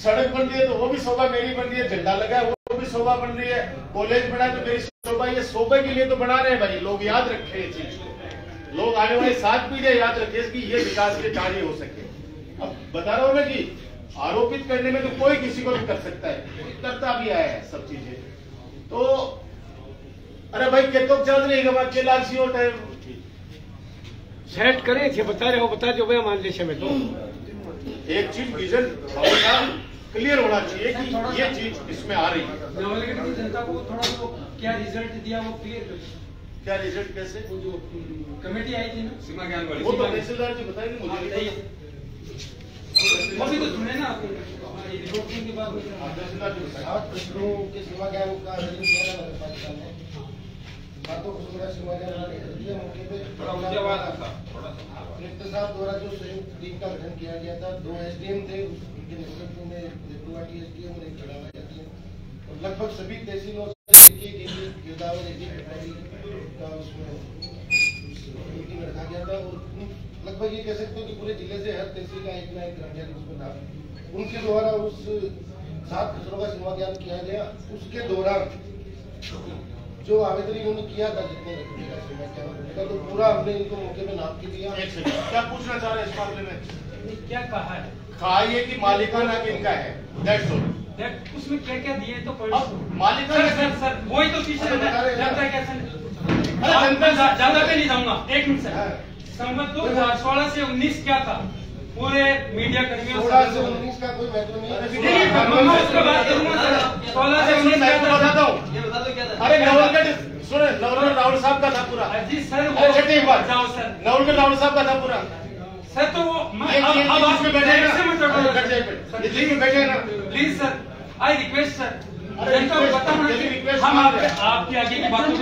सड़क बन रही है तो वो भी शोभा मेरी बन रही है, झंडा लगा है वो भी शोभा बन रही है, कॉलेज बना तो मेरी शोभा, ये शोभा के लिए तो बना रहे हैं भाई। लोग याद रखे ये चीज को, लोग आने वाले 7 पीढ़ियां याद रखे कि ये विकास के कार्य हो सके। अब बता रहा हूं ना कि आरोपित करने में तो कोई किसी को भी कर सकता है, करता भी आया है सब चीजें। तो अरे भाई के तो चल रही है लालसी होता है सेट करे थे, बता रहे हो बता दो भैया मान लीजिए। मैं तो एक चीज विजन क्लियर होना चाहिए कि ये चीज इसमें आ रही है। नावलगढ़ की जनता को थोड़ा क्या रिजल्ट दिया वो क्लियर, क्या रिजल्ट कैसे, वो जो कमेटी आई थी ना सीमा ज्ञान वाली, वो तो तहसीलदार जी बताएंगे मुझे, वो भी तो सुने ना आपने रिपोर्ट के बाद तहसीलदार जी बताएंगे। आज प्रश्नों के सीमा ज्ञान का रिजल्ट क्या है पाकिस्तान में, बातों को सुना सीमा ज्ञान के मौके पे थोड़ा ऊंचा आवाज था। थोड़ा सा कलेक्टर साहब द्वारा जो संयुक्त टीम का गठन किया गया था, 2 SDM थे उनके नेतृत्व में, गुवाहाटी SDM ने खड़ा हुआ था और लगभग सभी तहसीलों से एक गिरदावरी उसमें रखा गया था। और लगभग ये कह सकते हो कि पूरे जिले से हर तहसील का एक ना एक ग्रामीण उसमें था, उनके द्वारा उस 7 फसलों का समाधान किया गया। उसके दौरान जो आवेदन इन्होंने किया था जितने का तो पूरा हमने इनको मौके में नाम के दिया। क्या पूछना चाह रहे हैं इस मामले में, क्या कहा है? कहा ये कि मालिकाना किनका है, उसमें क्या क्या दिए तो मालिकाना वही तो किसी ज्यादा पे नहीं जाऊंगा। एक मिनट सर, संबंध 2016 से 2019 क्या था? पूरे मीडिया कर्मियों 16 से 19 का कोई महत्व नहीं, 16 से 19 बताता हूँ। अरे नवलगढ़ सुन, नवलगढ़ रावल साहब का था पूरा जी सर, नवलगढ़ रावल साहब का था पूरा सर। तो वो अब आप बैठे ना please sir, I request sir, हम आपके आगे की बात के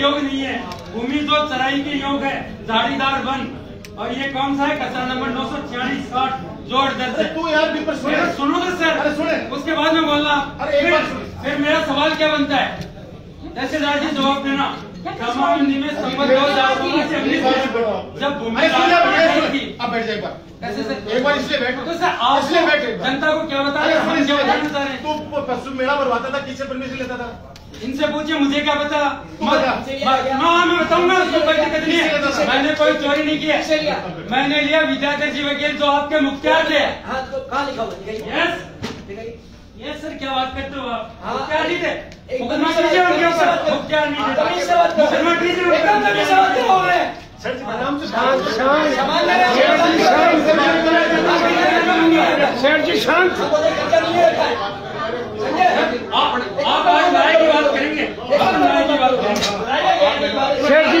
योग नहीं है, भूमि जो चराई के योग है, झाड़ीदार वन, और ये कौन सा है कचरा नंबर 946/60 जोड़ 10 है। तू यार पेपर सुनो ना सर, अरे सुने उसके बाद में बोलना। अरे एक बार फिर मेरा सवाल क्या बनता है, तहसीलदार जी जवाब देना। जब भूमि जनता को क्या बता रहे, तू पशु मेला बनवाता था किससे परमिशन लेता था? इनसे पूछिए, मुझे क्या पता। मैं बताऊंगा उसको पैसे कितनी है, मैंने कोई चोरी नहीं किया। मैंने लिया विद्याधर जी वकील जो आपके मुख्तियार थे। यस सर, क्या बात करते हो आप? मुख्तियार नहीं थे, मुख्तियार नहीं थे। आप आज न्याय की बात करेंगे, आप न्याय की बात करेंगे सर जी।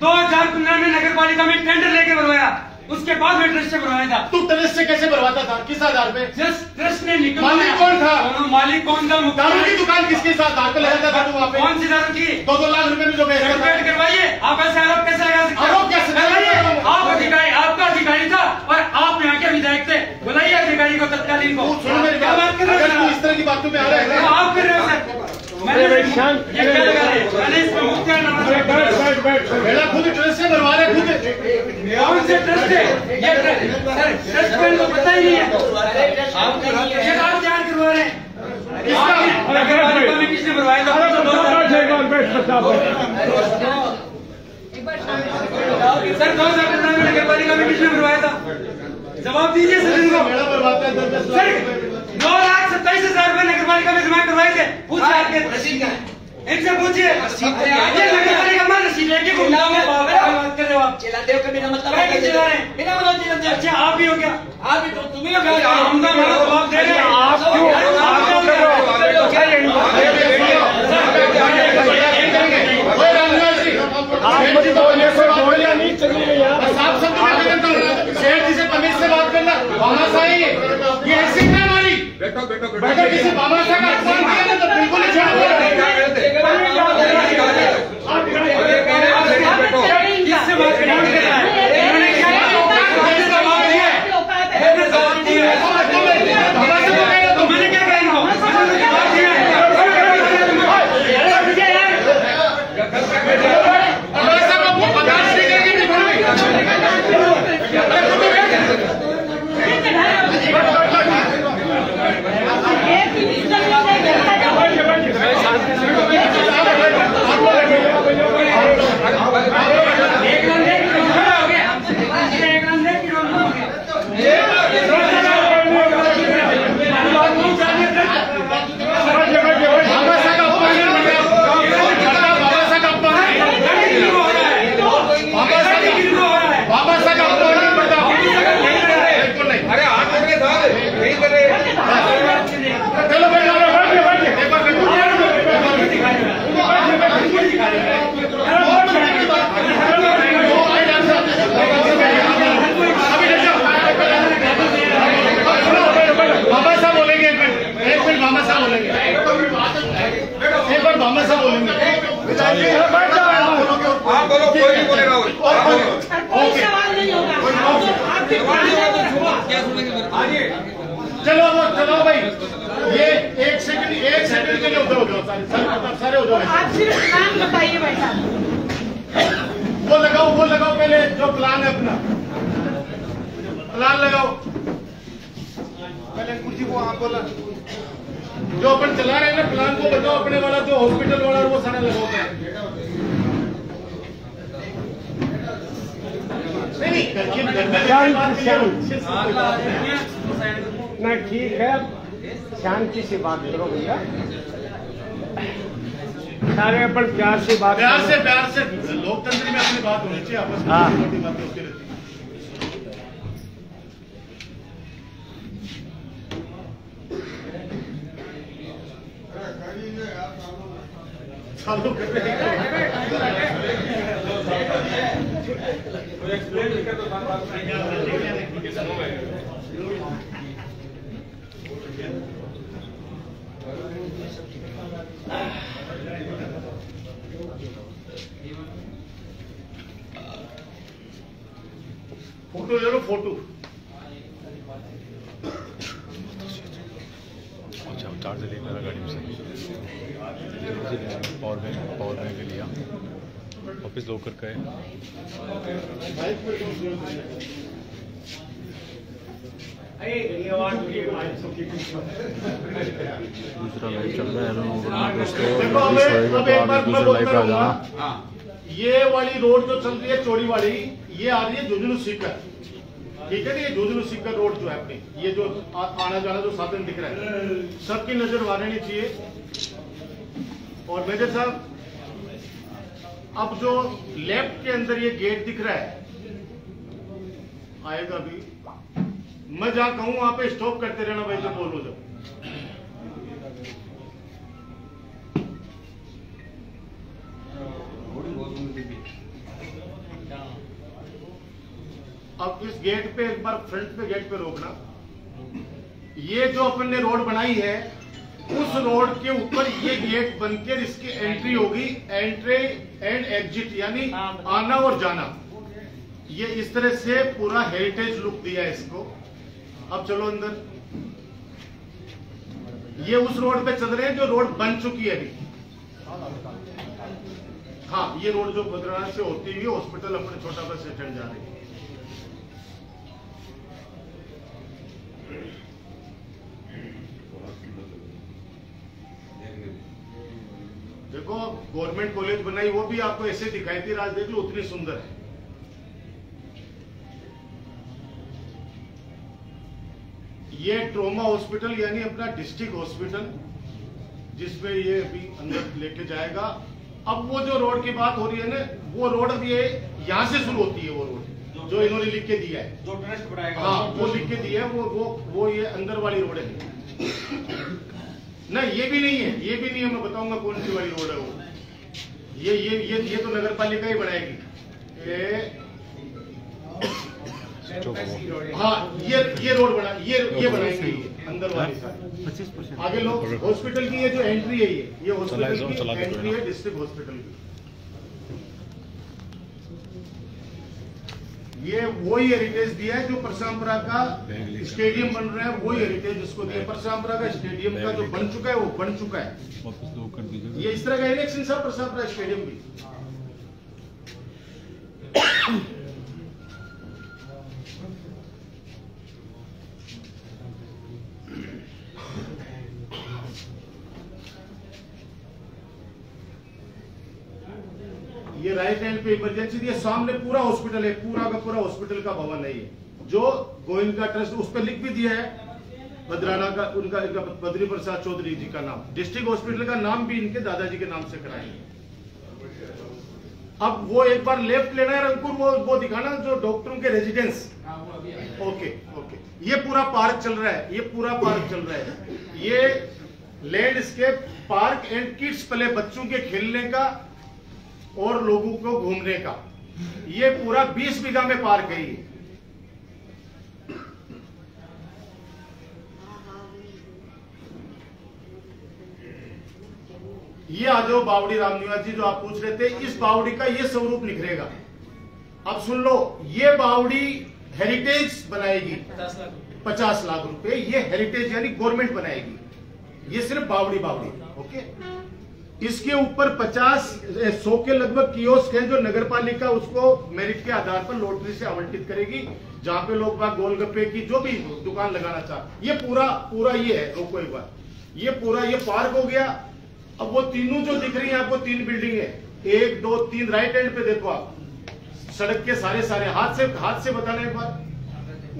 2015 में नगर पालिका में टेंडर लेके बनवाया, उसके बाद में ट्रस्ट से बनवाया था। तू ट्रस्ट से कैसे बनवाता था, किस आधार पे? जस्ट ट्रस्ट ने निकला, मालिक कौन था? मालिक कौन था? दारू की दुकान किसके साथ दारू लगाता था तू वहाँ पे? कौन सी दारू की? 2-2 लाख रुपए में जो करवाइए। आप ऐसे आरोप कैसे लगाइए? आप अधिकारी, आपका अधिकारी था और आप यहाँ के विधायक थे। बुलाइए अधिकारी को तत्कालीन को। इस तरह की बातों में आ रहा है आप कर रहे हो सर। मैंने खुद ट्रस्ट से बनवा रहे, खुद से ट्रस्ट है पता ही नहीं है। आप तैयार करवा रहे हैं किसने बनवाया था सर? 2015 में नगर पालिका में किसने बनवाया था? जवाब दीजिए सर। 9,27,000 रूपए नगर पालिका में जमा करवाए थे। इनसे पूछिए आप ही हो क्या? आप ही तो तुम ही हो क्या? हम तो जवाब दे रहे प्यार से लोकतंत्र में अपनी बात होनी चाहिए, आपस में बातें होती रहती है। चालू कर रहे हैं फोटो ले लो, फोटो चार्ज लेकर गाड़ी में पावर बैंक लिया, वापस लॉकर का दूसरा लाइव चल रहा है। ये वाली रोड जो चल रही है चोरी वाली, ये आ रही है झुंझुनू सीकर, ठीक है ना? ये झुंझुनू सीकर रोड जो है अपनी, ये जो आना जाना जो साधन दिख रहा है, सबकी नजर मारनी चाहिए। और मेजर साहब, अब जो लेफ्ट के अंदर ये गेट दिख रहा है, आएगा भी मैं जहां कहूं वहां पे स्टॉप करते रहना भाई, तो बोलो जब अब इस गेट पे एक बार फ्रंट पे गेट पे रोकना। ये जो अपन ने रोड बनाई है उस रोड के ऊपर ये गेट बनकर इसकी एंट्री होगी, एंट्री एंड एग्जिट, यानी आना और जाना। ये इस तरह से पूरा हेरिटेज लुक दिया है इसको। अब चलो अंदर। ये उस रोड पे चल रहे हैं जो रोड बन चुकी है अभी। हाँ, ये रोड जो बद्राना से होती हुई हॉस्पिटल अपने छोटा बस स्टैंड जा रही है। देखो, गवर्नमेंट कॉलेज बनाई वो भी आपको ऐसे दिखाई थी, राज देख लो उतनी सुंदर है। ये ट्रोमा हॉस्पिटल यानी अपना डिस्ट्रिक्ट हॉस्पिटल जिसमें ये अभी अंदर लेके जाएगा। अब वो जो रोड की बात हो रही है ना, वो रोड अब ये यहाँ से शुरू होती है, वो रोड जो इन्होंने लिख के दिया है, जो ट्रस्ट बनाएगा, हाँ वो लिख के दिया है, वो ये अंदर वाली रोड है ना, ये भी नहीं है, ये भी नहीं है, मैं बताऊंगा कौन सी वाली रोड है वो। ये तो नगर पालिका ही बनाएगी, हाँ ये रोड बना, ये बनाएंगे अंदर वाली। आगे लोग हॉस्पिटल की ये जो एंट्री है, ये हॉस्पिटल की एंट्री है डिस्ट्रिक्ट हॉस्पिटल की। ये वही हेरिटेज दिया है जो परसामपुरा का स्टेडियम बन रहा है, वही हेरिटेज उसको दिया। परसामपुरा का स्टेडियम का जो बन चुका है वो बन चुका है, ये इस तरह का इलेक्शन सब परसामपुरा स्टेडियम भी। ये राइट हैंड पे इमरजेंसी दिया, सामने पूरा हॉस्पिटल है, पूरा का पूरा हॉस्पिटल का भवन है ये, जो गोयनका ट्रस्ट उस पर लिख भी दिया है बदराना का, उनका बद्री प्रसाद चौधरी जी का नाम। डिस्ट्रिक्ट हॉस्पिटल का नाम भी इनके दादाजी के नाम से कराएंगे। अब वो एक बार लेफ्ट लेना है रंगपुर, वो दिखाना जो डॉक्टरों के रेजिडेंस। ओके ओके, ये पूरा पार्क चल रहा है, ये पूरा पार्क चल रहा है, ये landscape park and kids play, बच्चों के खेलने का और लोगों को घूमने का, ये पूरा 20 बीघा में पार्क है ये। ये आ जाओ बावड़ी रामनिवास जी, जो आप पूछ रहे थे, इस बावड़ी का ये स्वरूप निखरेगा। अब सुन लो, ये बावड़ी हेरिटेज बनाएगी 50 लाख रुपए, ये हेरिटेज यानी गवर्नमेंट बनाएगी, ये सिर्फ बावड़ी बावड़ी। ओके, इसके ऊपर 50-100 के लगभग कियोस्क हैं जो नगरपालिका उसको मेरिट के आधार पर लॉटरी से आवंटित करेगी, जहां पे लोग बाग गोलगप्पे की जो भी दुकान लगाना चाहते। ये पूरा ये है, रोको एक बार, ये पूरा ये पार्क हो गया। अब वो तीनों जो दिख रही है आपको, तीन बिल्डिंग है, 1, 2, 3, राइट हैंड पे देखो आप, सड़क के सारे हाथ से बताना एक बार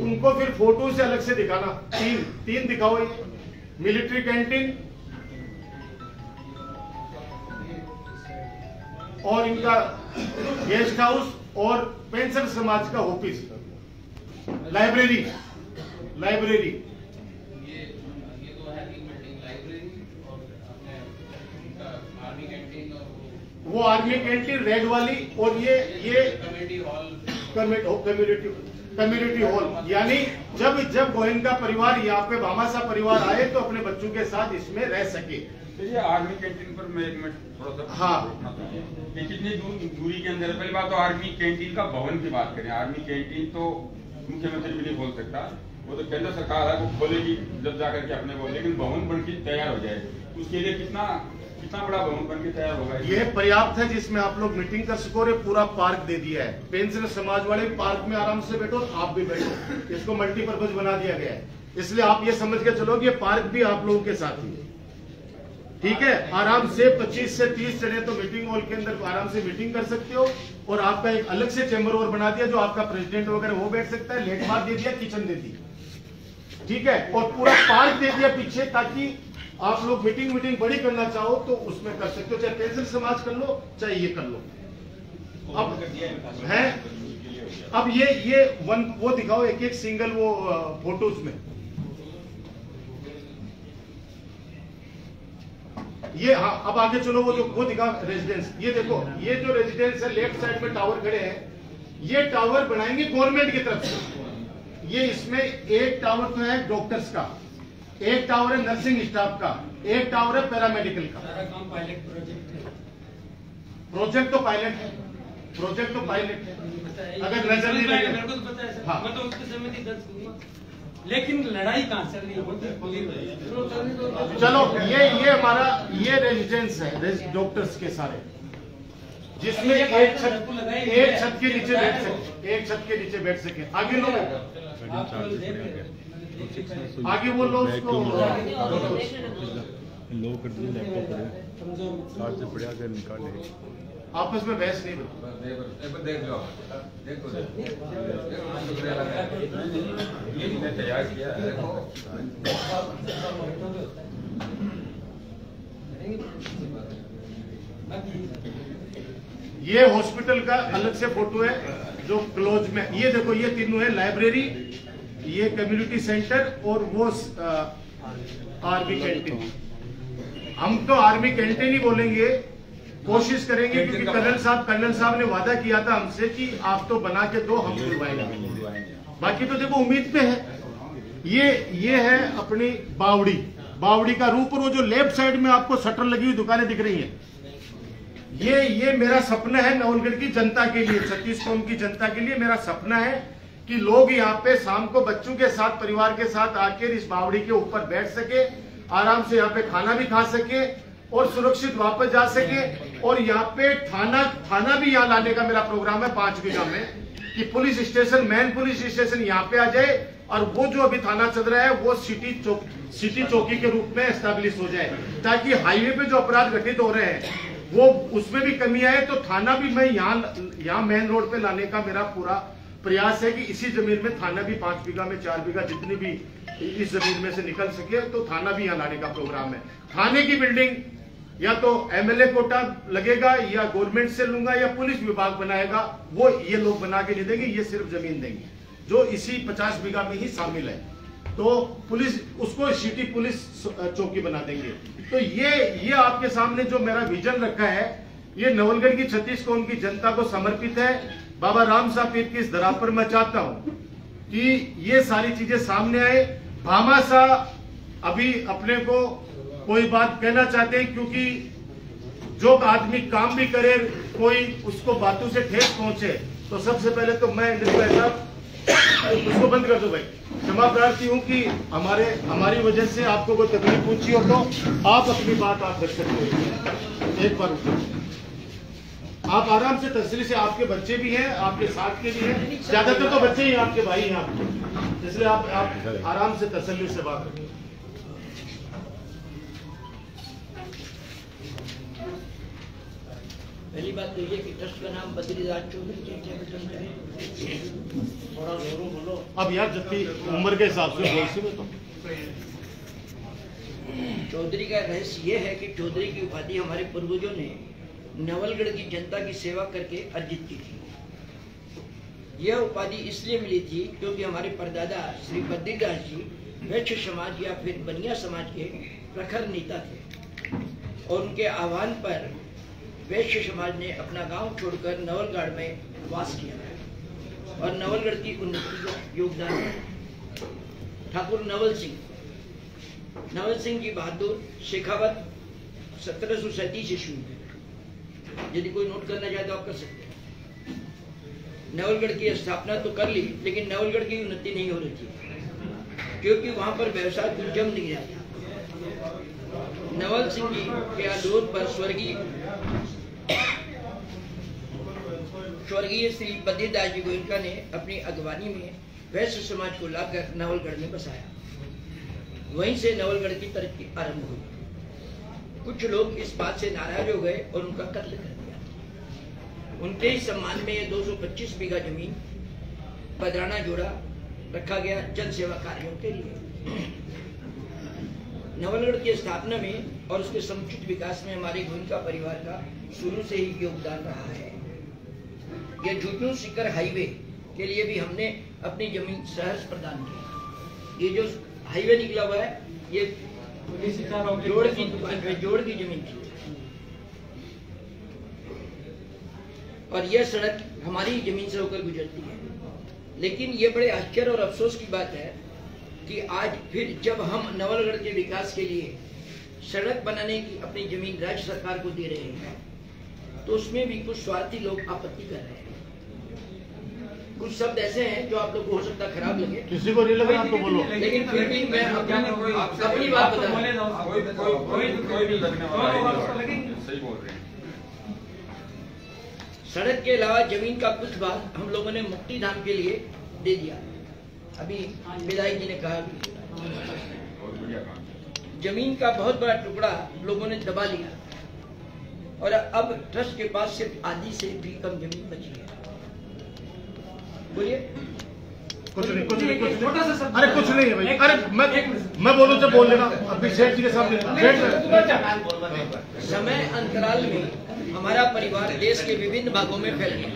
उनको, फिर फोटो से अलग से दिखाना। तीन दिखाओ, ये मिलिट्री कैंटीन और इनका गेस्ट हाउस और पेंशन समाज का ऑफिस, लाइब्रेरी ये तो है बिल्डिंग, लाइब्रेरी और अपने आर्मी कैंटीन, और वो आर्मी कैंटीन रेड वाली, और ये कम्युनिटी हॉल यानी जब गोयनका परिवार यहाँ पे भामासा परिवार आए तो अपने बच्चों के साथ इसमें रह सके। आर्मी कैंटीन पर मैं एक मिनट थोड़ा सा, हाँ, कितनी दूरी के अंदर है? पहली बात तो आर्मी कैंटीन का भवन की बात करें, आर्मी कैंटीन तो मुख्यमंत्री भी नहीं बोल सकता, वो तो केंद्र सरकार है, वो खोलेगी जब जाकर के अपने को, लेकिन भवन बन के तैयार हो जाए, उसके लिए कितना बड़ा भवन बन के तैयार होगा, ये पर्याप्त है जिसमें आप लोग मीटिंग कर सको। पूरा पार्क दे दिया है, पेंशन समाज वाले पार्क में आराम से बैठो, आप भी बैठो, इसको मल्टीपर्पज बना दिया गया है, इसलिए आप ये समझ के चलो कि ये पार्क भी आप लोगों के साथ ही है, ठीक है। आराम से 25 से 30 जने तो मीटिंग हॉल के अंदर आराम से मीटिंग कर सकते हो, और आपका एक अलग से चैम्बर और बना दिया, जो आपका प्रेसिडेंट वगैरह वो बैठ सकता है, लेट बार दे दिया, किचन दे दी, ठीक है, और पूरा पार्क दे दिया पीछे, ताकि आप लोग मीटिंग बड़ी करना चाहो तो उसमें कर सकते हो, चाहे पेंशन समाज कर लो, चाहे ये कर लो। अब है, अब ये वो दिखाओ एक सिंगल वो फोटोज में, ये हाँ। अब आगे चलो, वो दिखा रेजिडेंस, ये देखो, ये जो रेजिडेंस है लेफ्ट साइड में टावर खड़े हैं, ये टावर बनाएंगे गवर्नमेंट की तरफ से। ये इसमें एक टावर तो है डॉक्टर्स का, एक टावर है नर्सिंग स्टाफ का, एक टावर है पैरामेडिकल का। सारा काम पायलट प्रोजेक्ट है, प्रोजेक्ट तो पायलट है। अगर नजर नहीं लगे, लेकिन लड़ाई कहां चल रही होती, चलो ये हमारा ये रेजिडेंस है डॉक्टर्स के सारे, जिसमें एक छत के नीचे बैठ सके। आगे लोग, आगे वो लोग उसको लो कर दिए, लैपटॉप चार्ज से बढ़िया निकाले। आपस में बहस नहीं बनती। ये हॉस्पिटल का अलग से फोटो है जो क्लोज में, ये देखो ये तीनों है, लाइब्रेरी, ये कम्युनिटी सेंटर और वो आर्मी कैंटीन। हम तो आर्मी कैंटीन ही बोलेंगे, कोशिश करेंगे क्योंकि कर्नल साहब ने वादा किया था हमसे कि आप तो बना के दो, हम खुलवाएंगे। बाकी तो देखो उम्मीद पे है। ये है अपनी बावड़ी का रूप, और वो जो लेफ्ट साइड में आपको शटर लगी हुई दुकानें दिख रही हैं, ये मेरा सपना है नवलगढ़ की जनता के लिए, छत्तीस कौम की जनता के लिए। मेरा सपना है कि लोग यहाँ पे शाम को बच्चों के साथ, परिवार के साथ आकर इस बावड़ी के ऊपर बैठ सके, आराम से यहाँ पे खाना भी खा सके और सुरक्षित वापस जा सके। और यहाँ पे थाना भी यहाँ लाने का मेरा प्रोग्राम है 5 बीघा में, कि police station, main police station यहाँ पे आ जाए, और वो जो अभी थाना चल रहा है वो सिटी चौकी के रूप में एस्टेब्लिश हो जाए, ताकि हाईवे पे जो अपराध घटित हो रहे हैं वो उसमें भी कमी आए। तो थाना भी मैं यहाँ मेन रोड पे लाने का मेरा पूरा प्रयास है कि इसी जमीन में थाना भी 5 बीघा में, 4 बीघा, जितनी भी इस जमीन में से निकल सके, तो थाना भी यहाँ लाने का प्रोग्राम है। थाने की बिल्डिंग या तो एमएलए कोटा लगेगा या गवर्नमेंट से लूंगा या पुलिस विभाग बनाएगा, वो ये लोग बना के नहीं देंगे, ये सिर्फ जमीन देंगे जो इसी 50 बीघा में ही शामिल है। तो पुलिस उसको सिटी पुलिस चौकी बना देंगे। तो ये आपके सामने जो मेरा विजन रखा है, ये नवलगढ़ की, छत्तीस कौम की जनता को समर्पित है। बाबा राम साहब पीर की इस दरा पर मैं चाहता हूँ कि ये सारी चीजें सामने आए। भामा साहब अभी अपने को कोई बात कहना चाहते हैं, क्योंकि जो आदमी काम भी करे, कोई उसको बातों से ठेस पहुंचे, तो सबसे पहले तो मैं उसको बंद कर दो भाई। क्षमा प्रार्थी हूं कि हमारी वजह से आपको कोई तकलीफ पूछी हो तो आप अपनी बात आप रख सकते हो। एक बार आप आराम से, तसल्ली से, आपके बच्चे भी हैं, आपके साथ के भी हैं, ज्यादातर तो बच्चे ही आपके भाई हैं आपके, इसलिए आप आराम से तसल्ली से बात रखें। पहली बात तो ये कि ट्रस्ट का नाम बद्रीदास चौधरी चैरिटेबल ट्रस्ट है, थोड़ा जोरों बोलो अब यार, जितनी उम्र के हिसाब से बोल तो। चौधरी का रहस्य ये है कि चौधरी की उपाधि हमारे पूर्वजों ने नवलगढ़ की जनता की सेवा करके अर्जित की थी। यह उपाधि इसलिए मिली थी क्योंकि हमारे परदादा श्री बद्रीदास जी वैश्य समाज या फिर बनिया समाज के प्रखर नेता थे, और उनके आह्वान पर वैश्य समाज ने अपना गांव छोड़कर नवलगढ़ में वास किया है और नवलगढ़ की उन्नति का योगदान है। ठाकुर नवल सिंह की बहादुर शेखावत 1737 ईस्वी में, यदि कोई नोट करना चाहे तो आप कर सकते हैं। नवलगढ़ की स्थापना तो कर ली, लेकिन नवलगढ़ की उन्नति नहीं हो रही थी, क्योंकि वहां पर व्यवसाय जम नहीं रहा था। नवल सिंह जी के आलोक पर स्वर्गीय श्री बद्रीदास जी गोयनका ने अपनी अगवानी में वैश्य समाज को लाकर नवलगढ़ में बसाया। वहीं से नवलगढ़ की तरक्की आरंभ हुई। कुछ लोग इस बात से नाराज हो गए और उनका कत्ल कर दिया। उनके ही सम्मान में 225 बीघा जमीन बदराना जोड़ा रखा गया जन सेवा कार्यों के लिए। नवलगढ़ की स्थापना में और उसके समुचित विकास में हमारे गोयनका परिवार का शुरू से ही योगदान रहा है। यह झुंझुनू सिकर हाईवे के लिए भी हमने अपनी जमीन सहर्ष प्रदान की। ये जो हाईवे निकला हुआ है ये जोड़ की जमीन थी, और यह सड़क हमारी जमीन से होकर गुजरती है। लेकिन ये बड़े आश्चर्य और अफसोस की बात है कि आज फिर जब हम नवलगढ़ के विकास के लिए सड़क बनाने की अपनी जमीन राज्य सरकार को दे रहे हैं, तो उसमें भी कुछ स्वार्थी लोग आपत्ति कर रहे हैं। कुछ शब्द ऐसे हैं जो आप लोग को हो सकता खराब लगे, किसी को नहीं लगे आप तो बोलो, लेकिन फिर भी मैं अपनी बात बता रहा हूँ। सड़क के अलावा जमीन का कुछ भाग हम लोगों ने मुक्ति धाम के लिए दे दिया, अभी विधायक जी ने कहा। जमीन का बहुत बड़ा टुकड़ा लोगों ने दबा लिया और अब ट्रस्ट के पास सिर्फ आधी से भी कम जमीन बची है। बोलिए। कुछ नहीं। अरे कुछ नहीं है भाई। अरे मैं बोलूं जब बोलने का अभिषेक जी के सामने। समय अंतराल में हमारा परिवार देश के विभिन्न भागों में फैल गया।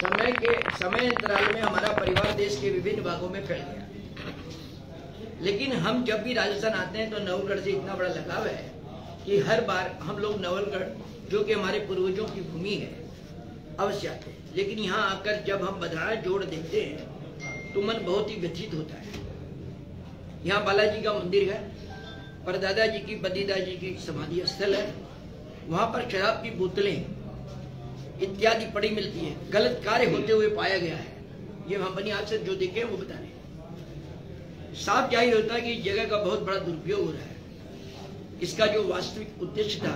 समय अंतराल में हमारा परिवार देश के विभिन्न भागों में फैल गया, लेकिन हम जब भी राजस्थान आते हैं तो नवलगढ़ से इतना बड़ा लगाव है कि हर बार हम लोग नवलगढ़, जो कि हमारे पूर्वजों की भूमि है, अवश्य आते हैं। लेकिन यहाँ आकर जब हम बदराना जोड़ देखते हैं तो मन बहुत ही व्यथित होता है। यहाँ बालाजी का मंदिर है, परदादा जी की बदीदा जी की समाधि स्थल है, वहाँ पर शराब की बोतलें इत्यादि पड़ी मिलती है, गलत कार्य होते हुए पाया गया है। ये हम अपनी आंख से जो देखे वो बता रहे। साफ जाहिर होता है कि इस जगह का बहुत बड़ा दुरुपयोग हो रहा है। इसका जो वास्तविक उद्देश्य था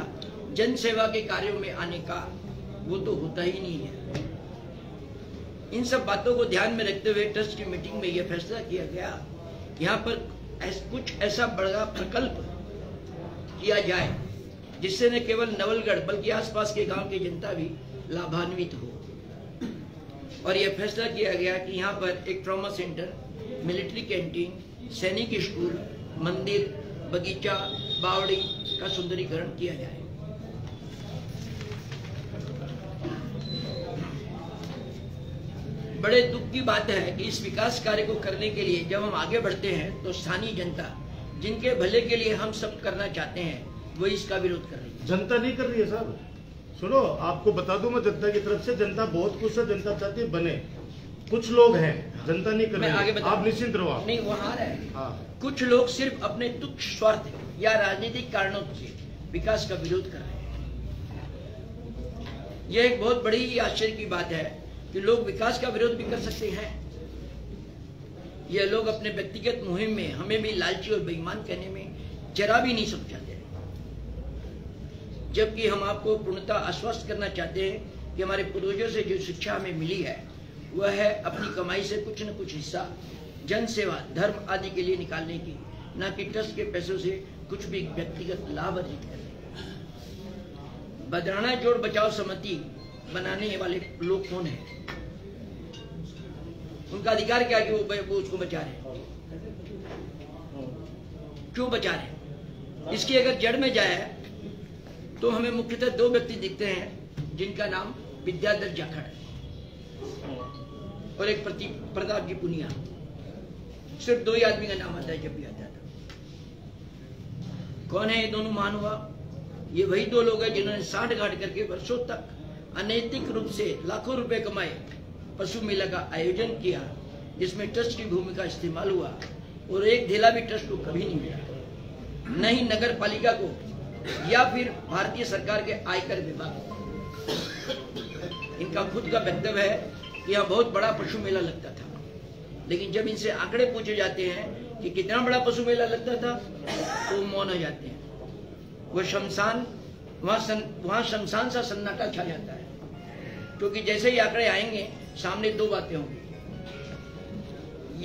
जन सेवा के कार्यों में आने का, वो तो होता ही नहीं है। इन सब बातों को ध्यान में रखते हुए ट्रस्ट की मीटिंग में यह फैसला किया गया यहाँ पर कुछ ऐसा बड़ा प्रकल्प किया जाए जिससे न केवल नवलगढ़ बल्कि आसपास के गाँव की जनता भी लाभान्वित हो। और यह फैसला किया गया कि यहाँ पर एक ट्रॉमा सेंटर, मिलिट्री कैंटीन, सैनिक स्कूल, मंदिर, बगीचा, बावड़ी का सुंदरीकरण किया जाए। बड़े दुख की बात है कि इस विकास कार्य को करने के लिए जब हम आगे बढ़ते हैं तो स्थानीय जनता, जिनके भले के लिए हम सब करना चाहते हैं, वो इसका विरोध कर रही है। जनता नहीं कर रही है साहब। सुनो, आपको बता दूं मैं, जनता की तरफ से जनता बहुत खुश है, जनता चाहती है बने। कुछ लोग हैं, जनता नहीं कर रही, आप निश्चिंत रहो। नहीं, वहाँ है। कुछ लोग सिर्फ अपने तुच्छ स्वार्थ या राजनीतिक कारणों से विकास का विरोध कर रहे हैं। यह एक बहुत बड़ी आश्चर्य की बात है कि लोग विकास का विरोध भी कर सकते हैं। यह लोग अपने व्यक्तिगत मुहिम में हमें भी लालची और बेईमान कहने में जरा भी नहीं समझाते, जबकि हम आपको पूर्णता आश्वस्त करना चाहते हैं कि हमारे पूर्वजों से जो शिक्षा हमें मिली है वह है अपनी कमाई से कुछ न कुछ हिस्सा जन सेवा, धर्म आदि के लिए निकालने की, न कि ट्रस्ट के पैसों से कुछ भी व्यक्तिगत लाभ अर्जित करने की। बदराना जोड़ बचाओ समिति बनाने वाले लोग कौन हैं? उनका अधिकार क्या कि वो उसको बचा रहे? क्यों बचा रहे? इसकी अगर जड़ में जाए तो हमें मुख्यतः दो व्यक्ति दिखते हैं जिनका नाम विद्याधर जाखड़ और एक प्रताप जी पुनिया। सिर्फ दो ही आदमी का नाम आता है जब भी आता था। कौन है ये दोनों महानुभाव? ये वही दो लोग हैं जिन्होंने साठ गांठ करके वर्षों तक अनैतिक रूप से लाखों रुपए कमाए, पशु मेला का आयोजन किया जिसमें ट्रस्ट की भूमि का इस्तेमाल हुआ और एक ढेला भी ट्रस्ट को कभी नहीं मिला, न ही नगर पालिका को या फिर भारतीय सरकार के आयकर विभाग। इनका खुद का वक्तव्य है कि यह बहुत बड़ा पशु मेला लगता था, लेकिन जब इनसे आंकड़े पूछे जाते हैं कि कितना बड़ा पशु मेला लगता था तो मौन हो जाते हैं। वहाँ शमशान सा सन्नाटा छा जाता है, क्योंकि जैसे ही आंकड़े आएंगे सामने दो बातें होंगी।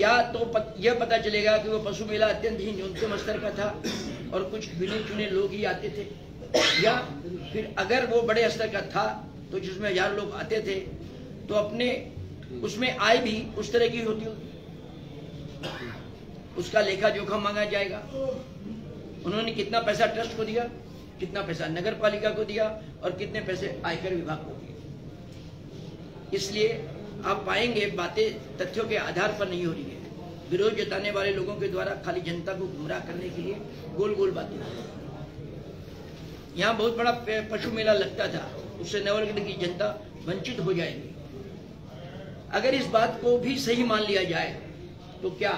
या तो यह पता चलेगा कि वह पशु मेला अत्यंत ही न्यूनतम स्तर का था और कुछ गिने चुने लोग ही आते थे, या फिर अगर वो बड़े स्तर का था तो जिसमें हजार लोग आते थे तो अपने उसमें आय भी उस तरह की होती होगी। उसका लेखा जोखा मांगा जाएगा, उन्होंने कितना पैसा ट्रस्ट को दिया, कितना पैसा नगर पालिका को दिया और कितने पैसे आयकर विभाग को दिए। इसलिए आप पाएंगे बातें तथ्यों के आधार पर नहीं हो रही है। विरोध जताने वाले लोगों के द्वारा खाली जनता को गुमराह करने के लिए गोल गोल बातें। यहाँ बहुत बड़ा पशु मेला लगता था, उससे नवलगढ़ की जनता वंचित हो जाएगी। अगर इस बात को भी सही मान लिया जाए तो क्या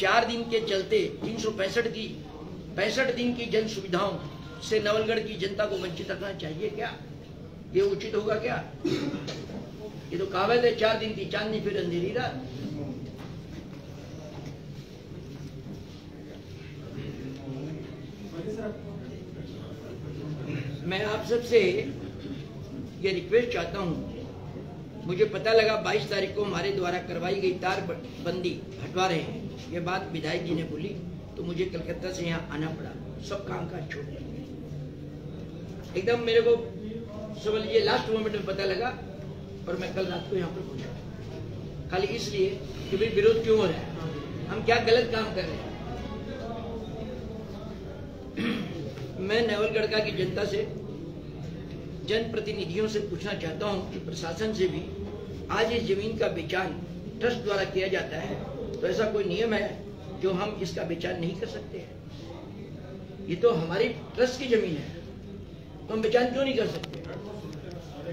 4 दिन के चलते 365 दिन की जन सुविधाओं से नवलगढ़ की जनता को वंचित रखना चाहिए क्या? ये उचित होगा क्या? ये तो कहावत है, 4 दिन की चांदनी फिर अंधेरी रात। मैं आप सबसे ये रिक्वेस्ट चाहता हूँ, मुझे पता लगा 22 तारीख को हमारे द्वारा करवाई गई तार बंदी हटवा रहे हैं। ये बात विधायक जी ने बोली तो मुझे कलकत्ता से यहाँ आना पड़ा, सब काम काज छोड़ दिया। एकदम मेरे को समझ लीजिए लास्ट मोमेंट में पता लगा और मैं कल रात को यहाँ पर पहुंचा, खाली इसलिए कि भाई विरोध क्यों हो रहा है, हम क्या गलत काम कर रहे हैं। मैं नवलगढ़ की जनता से, जनप्रतिनिधियों से पूछना चाहता हूं कि प्रशासन से भी, आज इस जमीन का बेचान ट्रस्ट द्वारा किया जाता है तो ऐसा कोई नियम है जो हम इसका बेचान नहीं कर सकते हैं? ये तो हमारी ट्रस्ट की जमीन है तो हम बेचान क्यों नहीं कर सकते? दो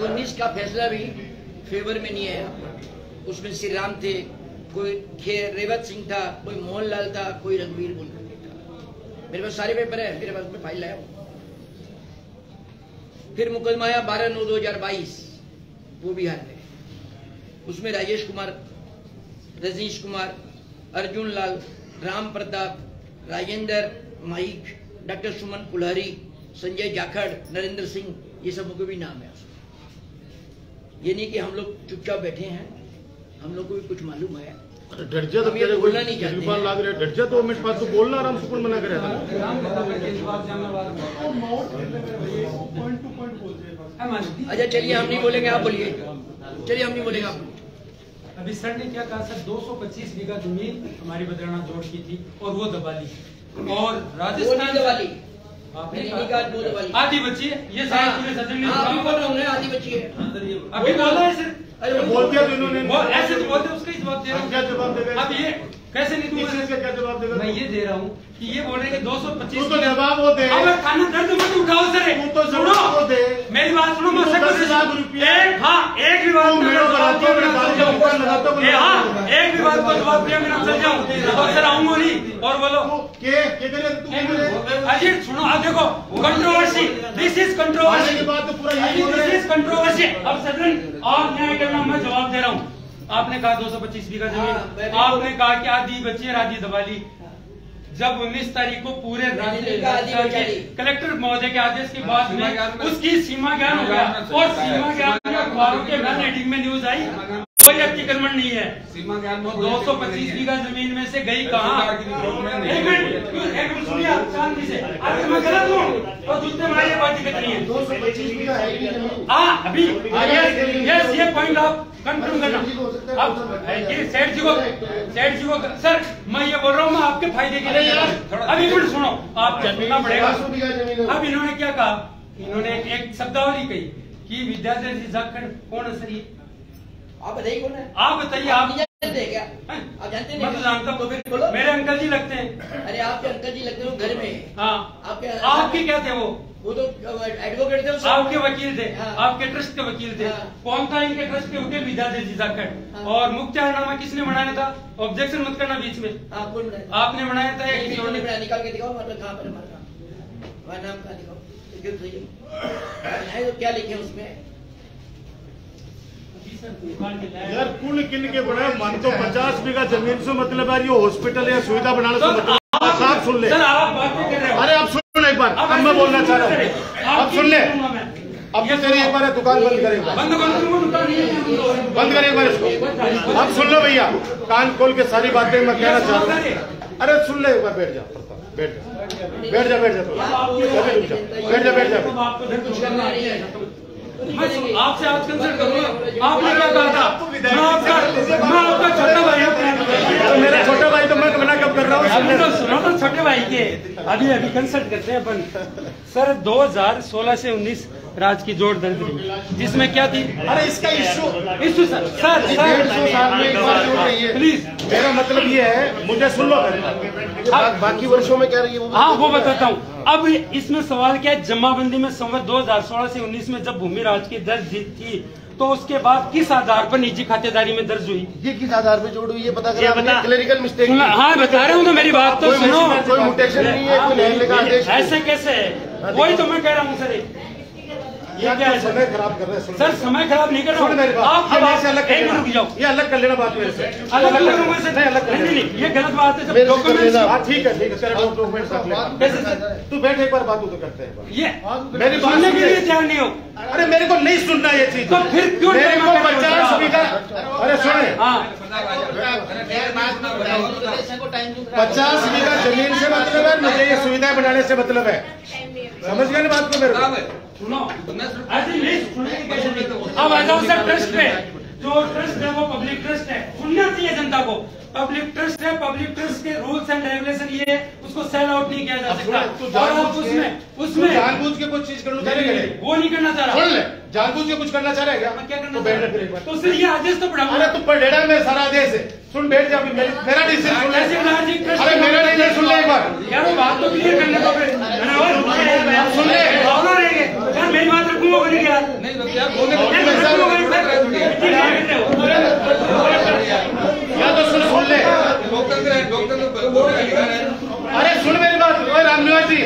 2019 का फैसला भी फेवर में नहीं आया, उसमें श्री राम थे, कोई रेवत सिंह था, कोई मोहन लाल था, कोई रघुवीर बोल था। मेरे पास सारे पेपर है, मेरे पास में फाइल लाया हूं। फिर मुकदमा आया 12/9/2022 वो बिहार में, उसमें राजेश कुमार, रजनीश कुमार, अर्जुन लाल, राम प्रताप, राजेंद्र, माइक, डॉक्टर सुमन कुलहरी, संजय जाखड़, नरेंद्र सिंह, ये सब को भी नाम है। ये नहीं कि हम लोग चुपचाप बैठे हैं, हम लोग को भी कुछ मालूम है, डर जा तो बोलना नहीं चाहते, तो मिनट बाद तो बोलना आराम से मना कर रहा। अच्छा चलिए हम नहीं बोलेंगे, आप बोलिए। चलिए हम नहीं बोलेंगे, आप। अभी सर ने क्या कहा, सर 225 बीघा जमीन हमारी बदराना जोड़ की थी और वो दबा ली, और राजस्थान दबा ली, आधी बच्ची है, ये आधी बच्ची है अभी बोल रहे हैं सर। अरे बोल दिया तो इन्होंने, ऐसे तो बोलते उसका ही जवाब दे रहा हूँ, क्या जवाब देगा? अब ये कैसे नहीं दूंगा, इसका क्या जवाब देगा? मैं ये दे रहा हूँ कि ये बोल रहे हैं कि 225 तो जवाब वो दे। अब थाना दर्द मत उठाओ सर, तो सुनो मेरी बात सुनो, मैं एक विवाद को जवाब दिया, मैं चल जाऊँ सर, आऊंगा नहीं और बोलो अजीत सुनो। आप देखो controversy, this is controversy, this is controversy. अब सदन और न्याय करना, मैं जवाब दे रहा हूँ। आपने कहा 225 बीघा जमीन, आपने कहा कि आधी बच्ची है, आधी दबाली। जब 19 तारीख को पूरे कलेक्टर महोदय के आदेश के बाद में उसकी सीमा ज्ञान हो गया, और सीमा ज्ञान अखबारों के मेन हेडिंग में न्यूज आई, कोई अतिक्रमण नहीं है। सीमा ज्ञान 225 बीघा जमीन में से गई कहाँ? एक मिनट सुनिए शांति से, अगर मैं गलत हूँ और दूसरे हमारे बात करनी है 225 बीघा हाँ अभी ये पॉइंट आप कंफर्म करना। अब ये सेठ जी को सर मैं ये बोल रहा हूँ, मैं आपके फायदे के लिए। अभी कुछ सुनो, आप चलना पड़ेगा। अब इन्होंने क्या कहा, इन्होंने एक शब्दावली कही कि विद्याधर जाखड़ कौन है सर? ये आप बताइए कौन है? आप बताइए, आप क्या आप जानते नहीं? मेरे अंकल जी लगते हैं। अरे आपके अंकल जी लगते हो घर में? हाँ। आपके क्या थे? वो तो एडवोकेट थे, आपके वकील थे। हाँ। आपके ट्रस्ट के वकील थे। हाँ। कौन था इनके ट्रस्ट के वकील? विद्याधर जाखड़। हाँ। और मुख्तारनामा किसने बनाया था? ऑब्जेक्शन मत करना बीच में। आपने बनाया था? निकाल के दिखाओ, मतलब कहाँ पर हमारा नाम का दिखाओ, क्या लिखे उसमें? यार कुल किन के बड़ा मन तो 50 बीघा जमीन से मतलब है, ये हॉस्पिटल या सुविधा बनाने से मतलब। आप सुन ले, अरे आप सुन एक बार, अब मैं बोलना चाह रहा हूँ, आप सुन ले। अब ये तेरी एक बार दुकान बंद करे, बंद करे एक बार इसको। अब सुन लो भैया, कान खोल के सारी बातें मैं कहना चाहता हूँ। अरे सुन ले एक बार, बैठ जा, बैठ जा, बैठ जा, बैठ जा, बैठ जा। आपसे आज कंसल्ट करूंगा, आपने क्या कहा था? मैं आपका छोटा भाई हूँ, मेरा छोटा भाई तो मैं मना कब कर रहा हूँ? तो सुनो ना, छोटे भाई के अभी अभी कंसल्ट करते हैं अपन। सर 2016 से 19 राज की जोड़ दर्ज थी, जिसमें क्या थी? अरे इसका इश्यू सर प्लीज, मेरा मतलब ये है, मुझे सुन लो, बाकी वर्षों में क्या रही है हाँ वो बताता हूँ। अब इसमें सवाल क्या है, जमाबंदी में संवत 2016 से 19 में जब भूमि राज की दर्ज थी तो उसके बाद किस आधार पर निजी खातेदारी में दर्ज हुई? ये किस आधार पे जोड़ हुई, ये पता करें? Clerical mistake. हाँ बता रहे हूँ तो मेरी बात तो सुनो, कोई म्यूटेशन नहीं है, ऐसे कैसे? वही तो मैं कह रहा हूँ सर, ये क्या है समय खराब कर रहे हैं सर, समय खराब नहीं कर रहा आप, ये अलग कर लेना बात मेरे से, अलग नहीं ये गलत बात है। ठीक है ठीक है, तू बैठ एक बार बात तो करते हैं, ये मेरी सुनने के लिए तैयार नहीं हो। अरे मेरे को नहीं सुनना ये चीज, तो फिर क्यों अरे सुने 50 बीघा जमीन से मतलब है मुझे, ये सुविधाएं बनाने से मतलब है, समझ गए ना बात को मेरे सुनो। अब आ जाओ सर ट्रस्ट पे, जो ट्रस्ट है वो पब्लिक ट्रस्ट है, सुनना चाहिए जनता को। पब्लिक ट्रस्ट है, पब्लिक ट्रस्ट के रूल्स एंड रेगुलेशन ये है, उसको सेल आउट नहीं किया जा सकता। और आप उसमें जानबूझ के कुछ चीज करना चाह रहे, वो नहीं करना चाह रहा, जानबूझ के कुछ करना चाह रहे हैं क्या करना, तो सिर्फ ये आदेश तो पड़ा। अरे तू पढ़ डेढ़ा में सारा आदेश है, सुन बैठ जा, मेरा डिसीजन अरे मेरा डिसीजन सुन ले एक बार यार, बात तो क्लियर करने दो फिर सुन ले यार, मेरी बात रखूंगा यार तो सुन ले। अरे सुन मेरी बात रामनिवास जी,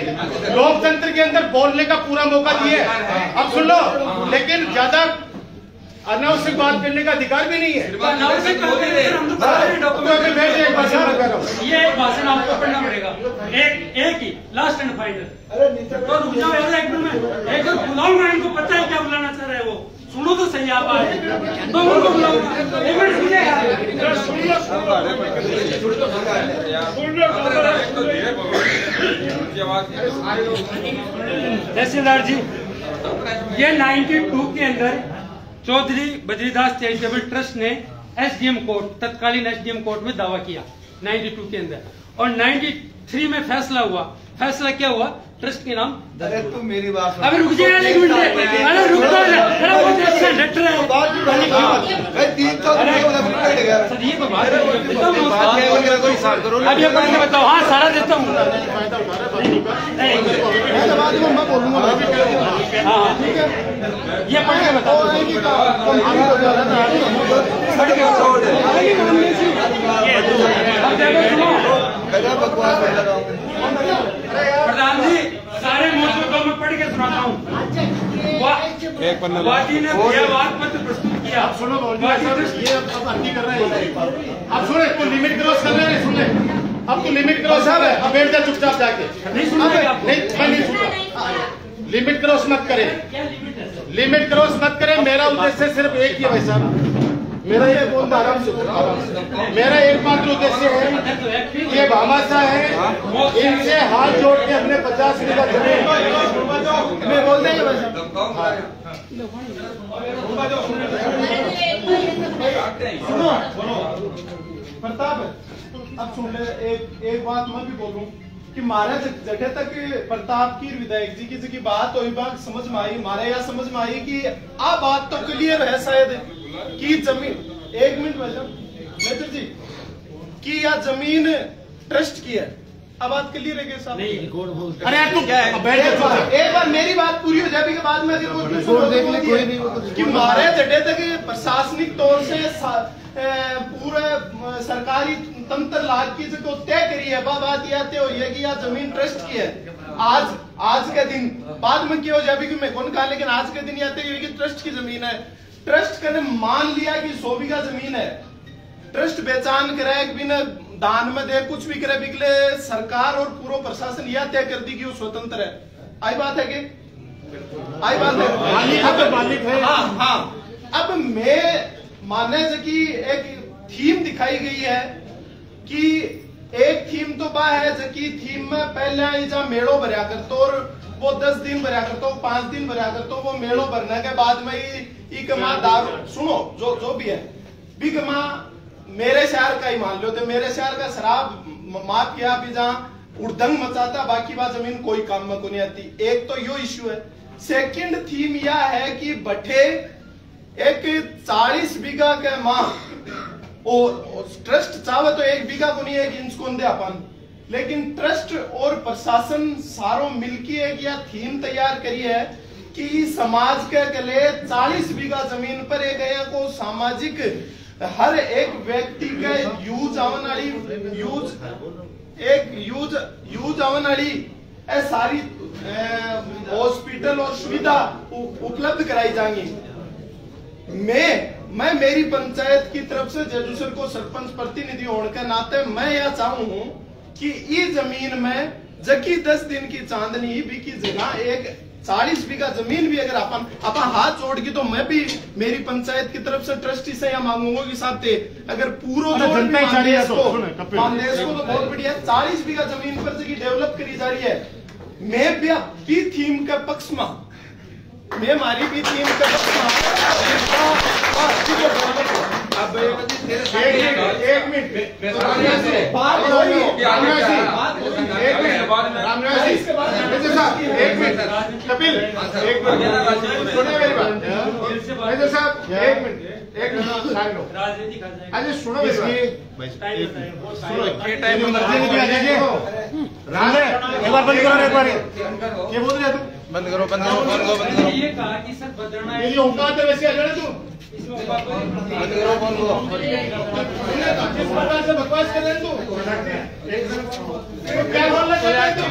लोकतंत्र के अंदर बोलने का पूरा मौका दिए, अब सुन लो, लेकिन ज्यादा अनावश्यक बात करने का अधिकार भी नहीं है। ये एक भाषण आपको पढ़ना पड़ेगा, एक ही लास्ट एंड फाइनल, एक बुलाऊंगा, इनको पता है क्या बुलाना चाह रहे हैं वो, सुनो तो सही आप आए तो उनको बुलाऊंगा, एक मिनट सुनिए यार, सुन लो तहसीलदार जी। ये 92 के अंदर चौधरी बद्रीदास चैरिटेबल ट्रस्ट ने एसडीएम कोर्ट, तत्कालीन एसडीएम कोर्ट में दावा किया 92 के अंदर, और 93 में फैसला हुआ। फैसला क्या हुआ? ट्रस्ट के नाम। अरे तुम मेरी बात अभी रुक जाए, अरे रुक जाए बताओ, हाँ सारा देता हूँ ये पढ़ के बताओ प्रधान जी, सारे मौजूदों में पढ़ के सुनाता हूँ। वादी ने वाद पत्र प्रस्तुत किया, सुनो वादी कर रहे हैं, आप सुने तो लिमिट क्रॉस कर रहे हैं, सुने अब तो लिमिट क्रॉस है, अब बैठ जा चुपचाप जाके, नहीं सुन रहे आप, नहीं सुन रहा, लिमिट क्रॉस मत करें, लिमिट क्रॉस मत करें। मेरा उद्देश्य सिर्फ एक ही है भाई साहब, मेरा ये बोल आराम से, मेरा एकमात्र उद्देश्य है, ये भामाशाह है, इनसे हाथ जोड़ के हमने 50 बीघा जमीन में बोलते हैं प्रताप। अब सुन ले एक बात मैं भी बोलूं कि मारा जगह तक प्रताप की विधायक जी की बात और बात समझ में आई, मारा यह समझ में आई कि आ बात तो क्लियर है शायद की जमीन, एक मिनट मैडम जी, की यह जमीन ट्रस्ट की है, अब बात क्लियर है साहब। अरे एक बार मेरी बात पूरी हो जाएगी के बाद में कि मारे जडे तक प्रशासनिक तौर से पूरे सरकारी तंत्र लाग की जो तय करी है, बात यह तय हुई है कि यह जमीन ट्रस्ट की है। आज के दिन बाद में क्या हो जाएगी कि मैं कौन कहा, लेकिन आज के दिन यह तय हुई कि ट्रस्ट की जमीन है। ट्रस्ट ने मान लिया कि 100 बीघा जमीन है, ट्रस्ट बेचान कराए बिना दान में दे कुछ भी करे, बिकले सरकार और पूरा प्रशासन यह तय कर दी कि वो स्वतंत्र है। आई बात है कि आई बात है मालिक है। हाँ हाँ, अब मैं माने की एक थीम दिखाई गई है कि एक थीम तो बा है जबकि थीम में पहले इजा मेड़ो भरा करते और वो 10 दिन भरा करते, 5 दिन भरा करते, वो मेड़ो भरने के बाद में दारू सुनो जो भी है बिग माँ मेरे शहर का ही मान लो, तो मेरे शहर का शराब माफ किया भी जहाँ उड़दंग मचाता, बाकी बात जमीन कोई काम में को नहीं आती। एक तो यो इश्यू है। सेकंड थीम यह है कि बठे एक 40 बीघा के माँ और ट्रस्ट चाहे तो 1 बीघा को नहीं है कि इसको दे अपन, लेकिन ट्रस्ट और प्रशासन सारो मिलके एक या थीम तैयार करी है कि समाज के गले 40 बीघा जमीन पर एक को सामाजिक हर एक व्यक्ति का यूज आवन वाली सारी हॉस्पिटल और सुविधा उपलब्ध कराई जाएंगी। मैं मेरी पंचायत की तरफ से जजूसर को सरपंच प्रतिनिधि होने के नाते मैं यह चाहूं कि इस जमीन में जबकि 10 दिन की चांदनी भी की जगह एक 40 बीघा जमीन भी अगर अपन हाथ जोड़ के, तो मैं भी मेरी पंचायत की तरफ से ट्रस्टी से यह मांगूंगा कि साथ अगर पूरा देश को तो बहुत बढ़िया 40 बीघा जमीन पर जगह डेवलप करी जा रही है। मैं भी थीम के पक्ष में हमारी भी टीम का अब एक मिनट राम बंद करो। ये कहा कि सर बद्रना मेरी औकात है वैसे आ जाना तू बंद करो। बकवास कर रहे तू क्या बोल रहा है तू?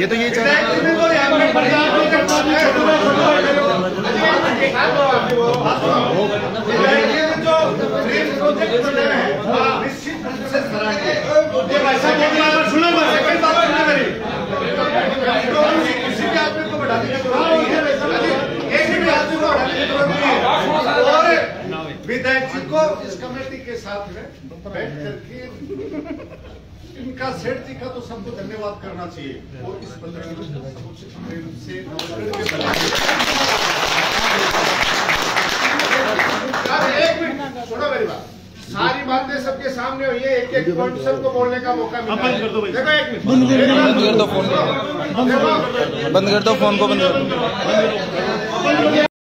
ये तो यही चल विधायक जी को इस कमेटी के साथ में बैठ करके इनका सेठ जी का तो सबको धन्यवाद करना चाहिए और इस बंद सारी बातें सबके सामने हुई है। एक पॉइंट सबको बोलने का मौका मिला। देखो एक मिनट बंद कर दो फोन को।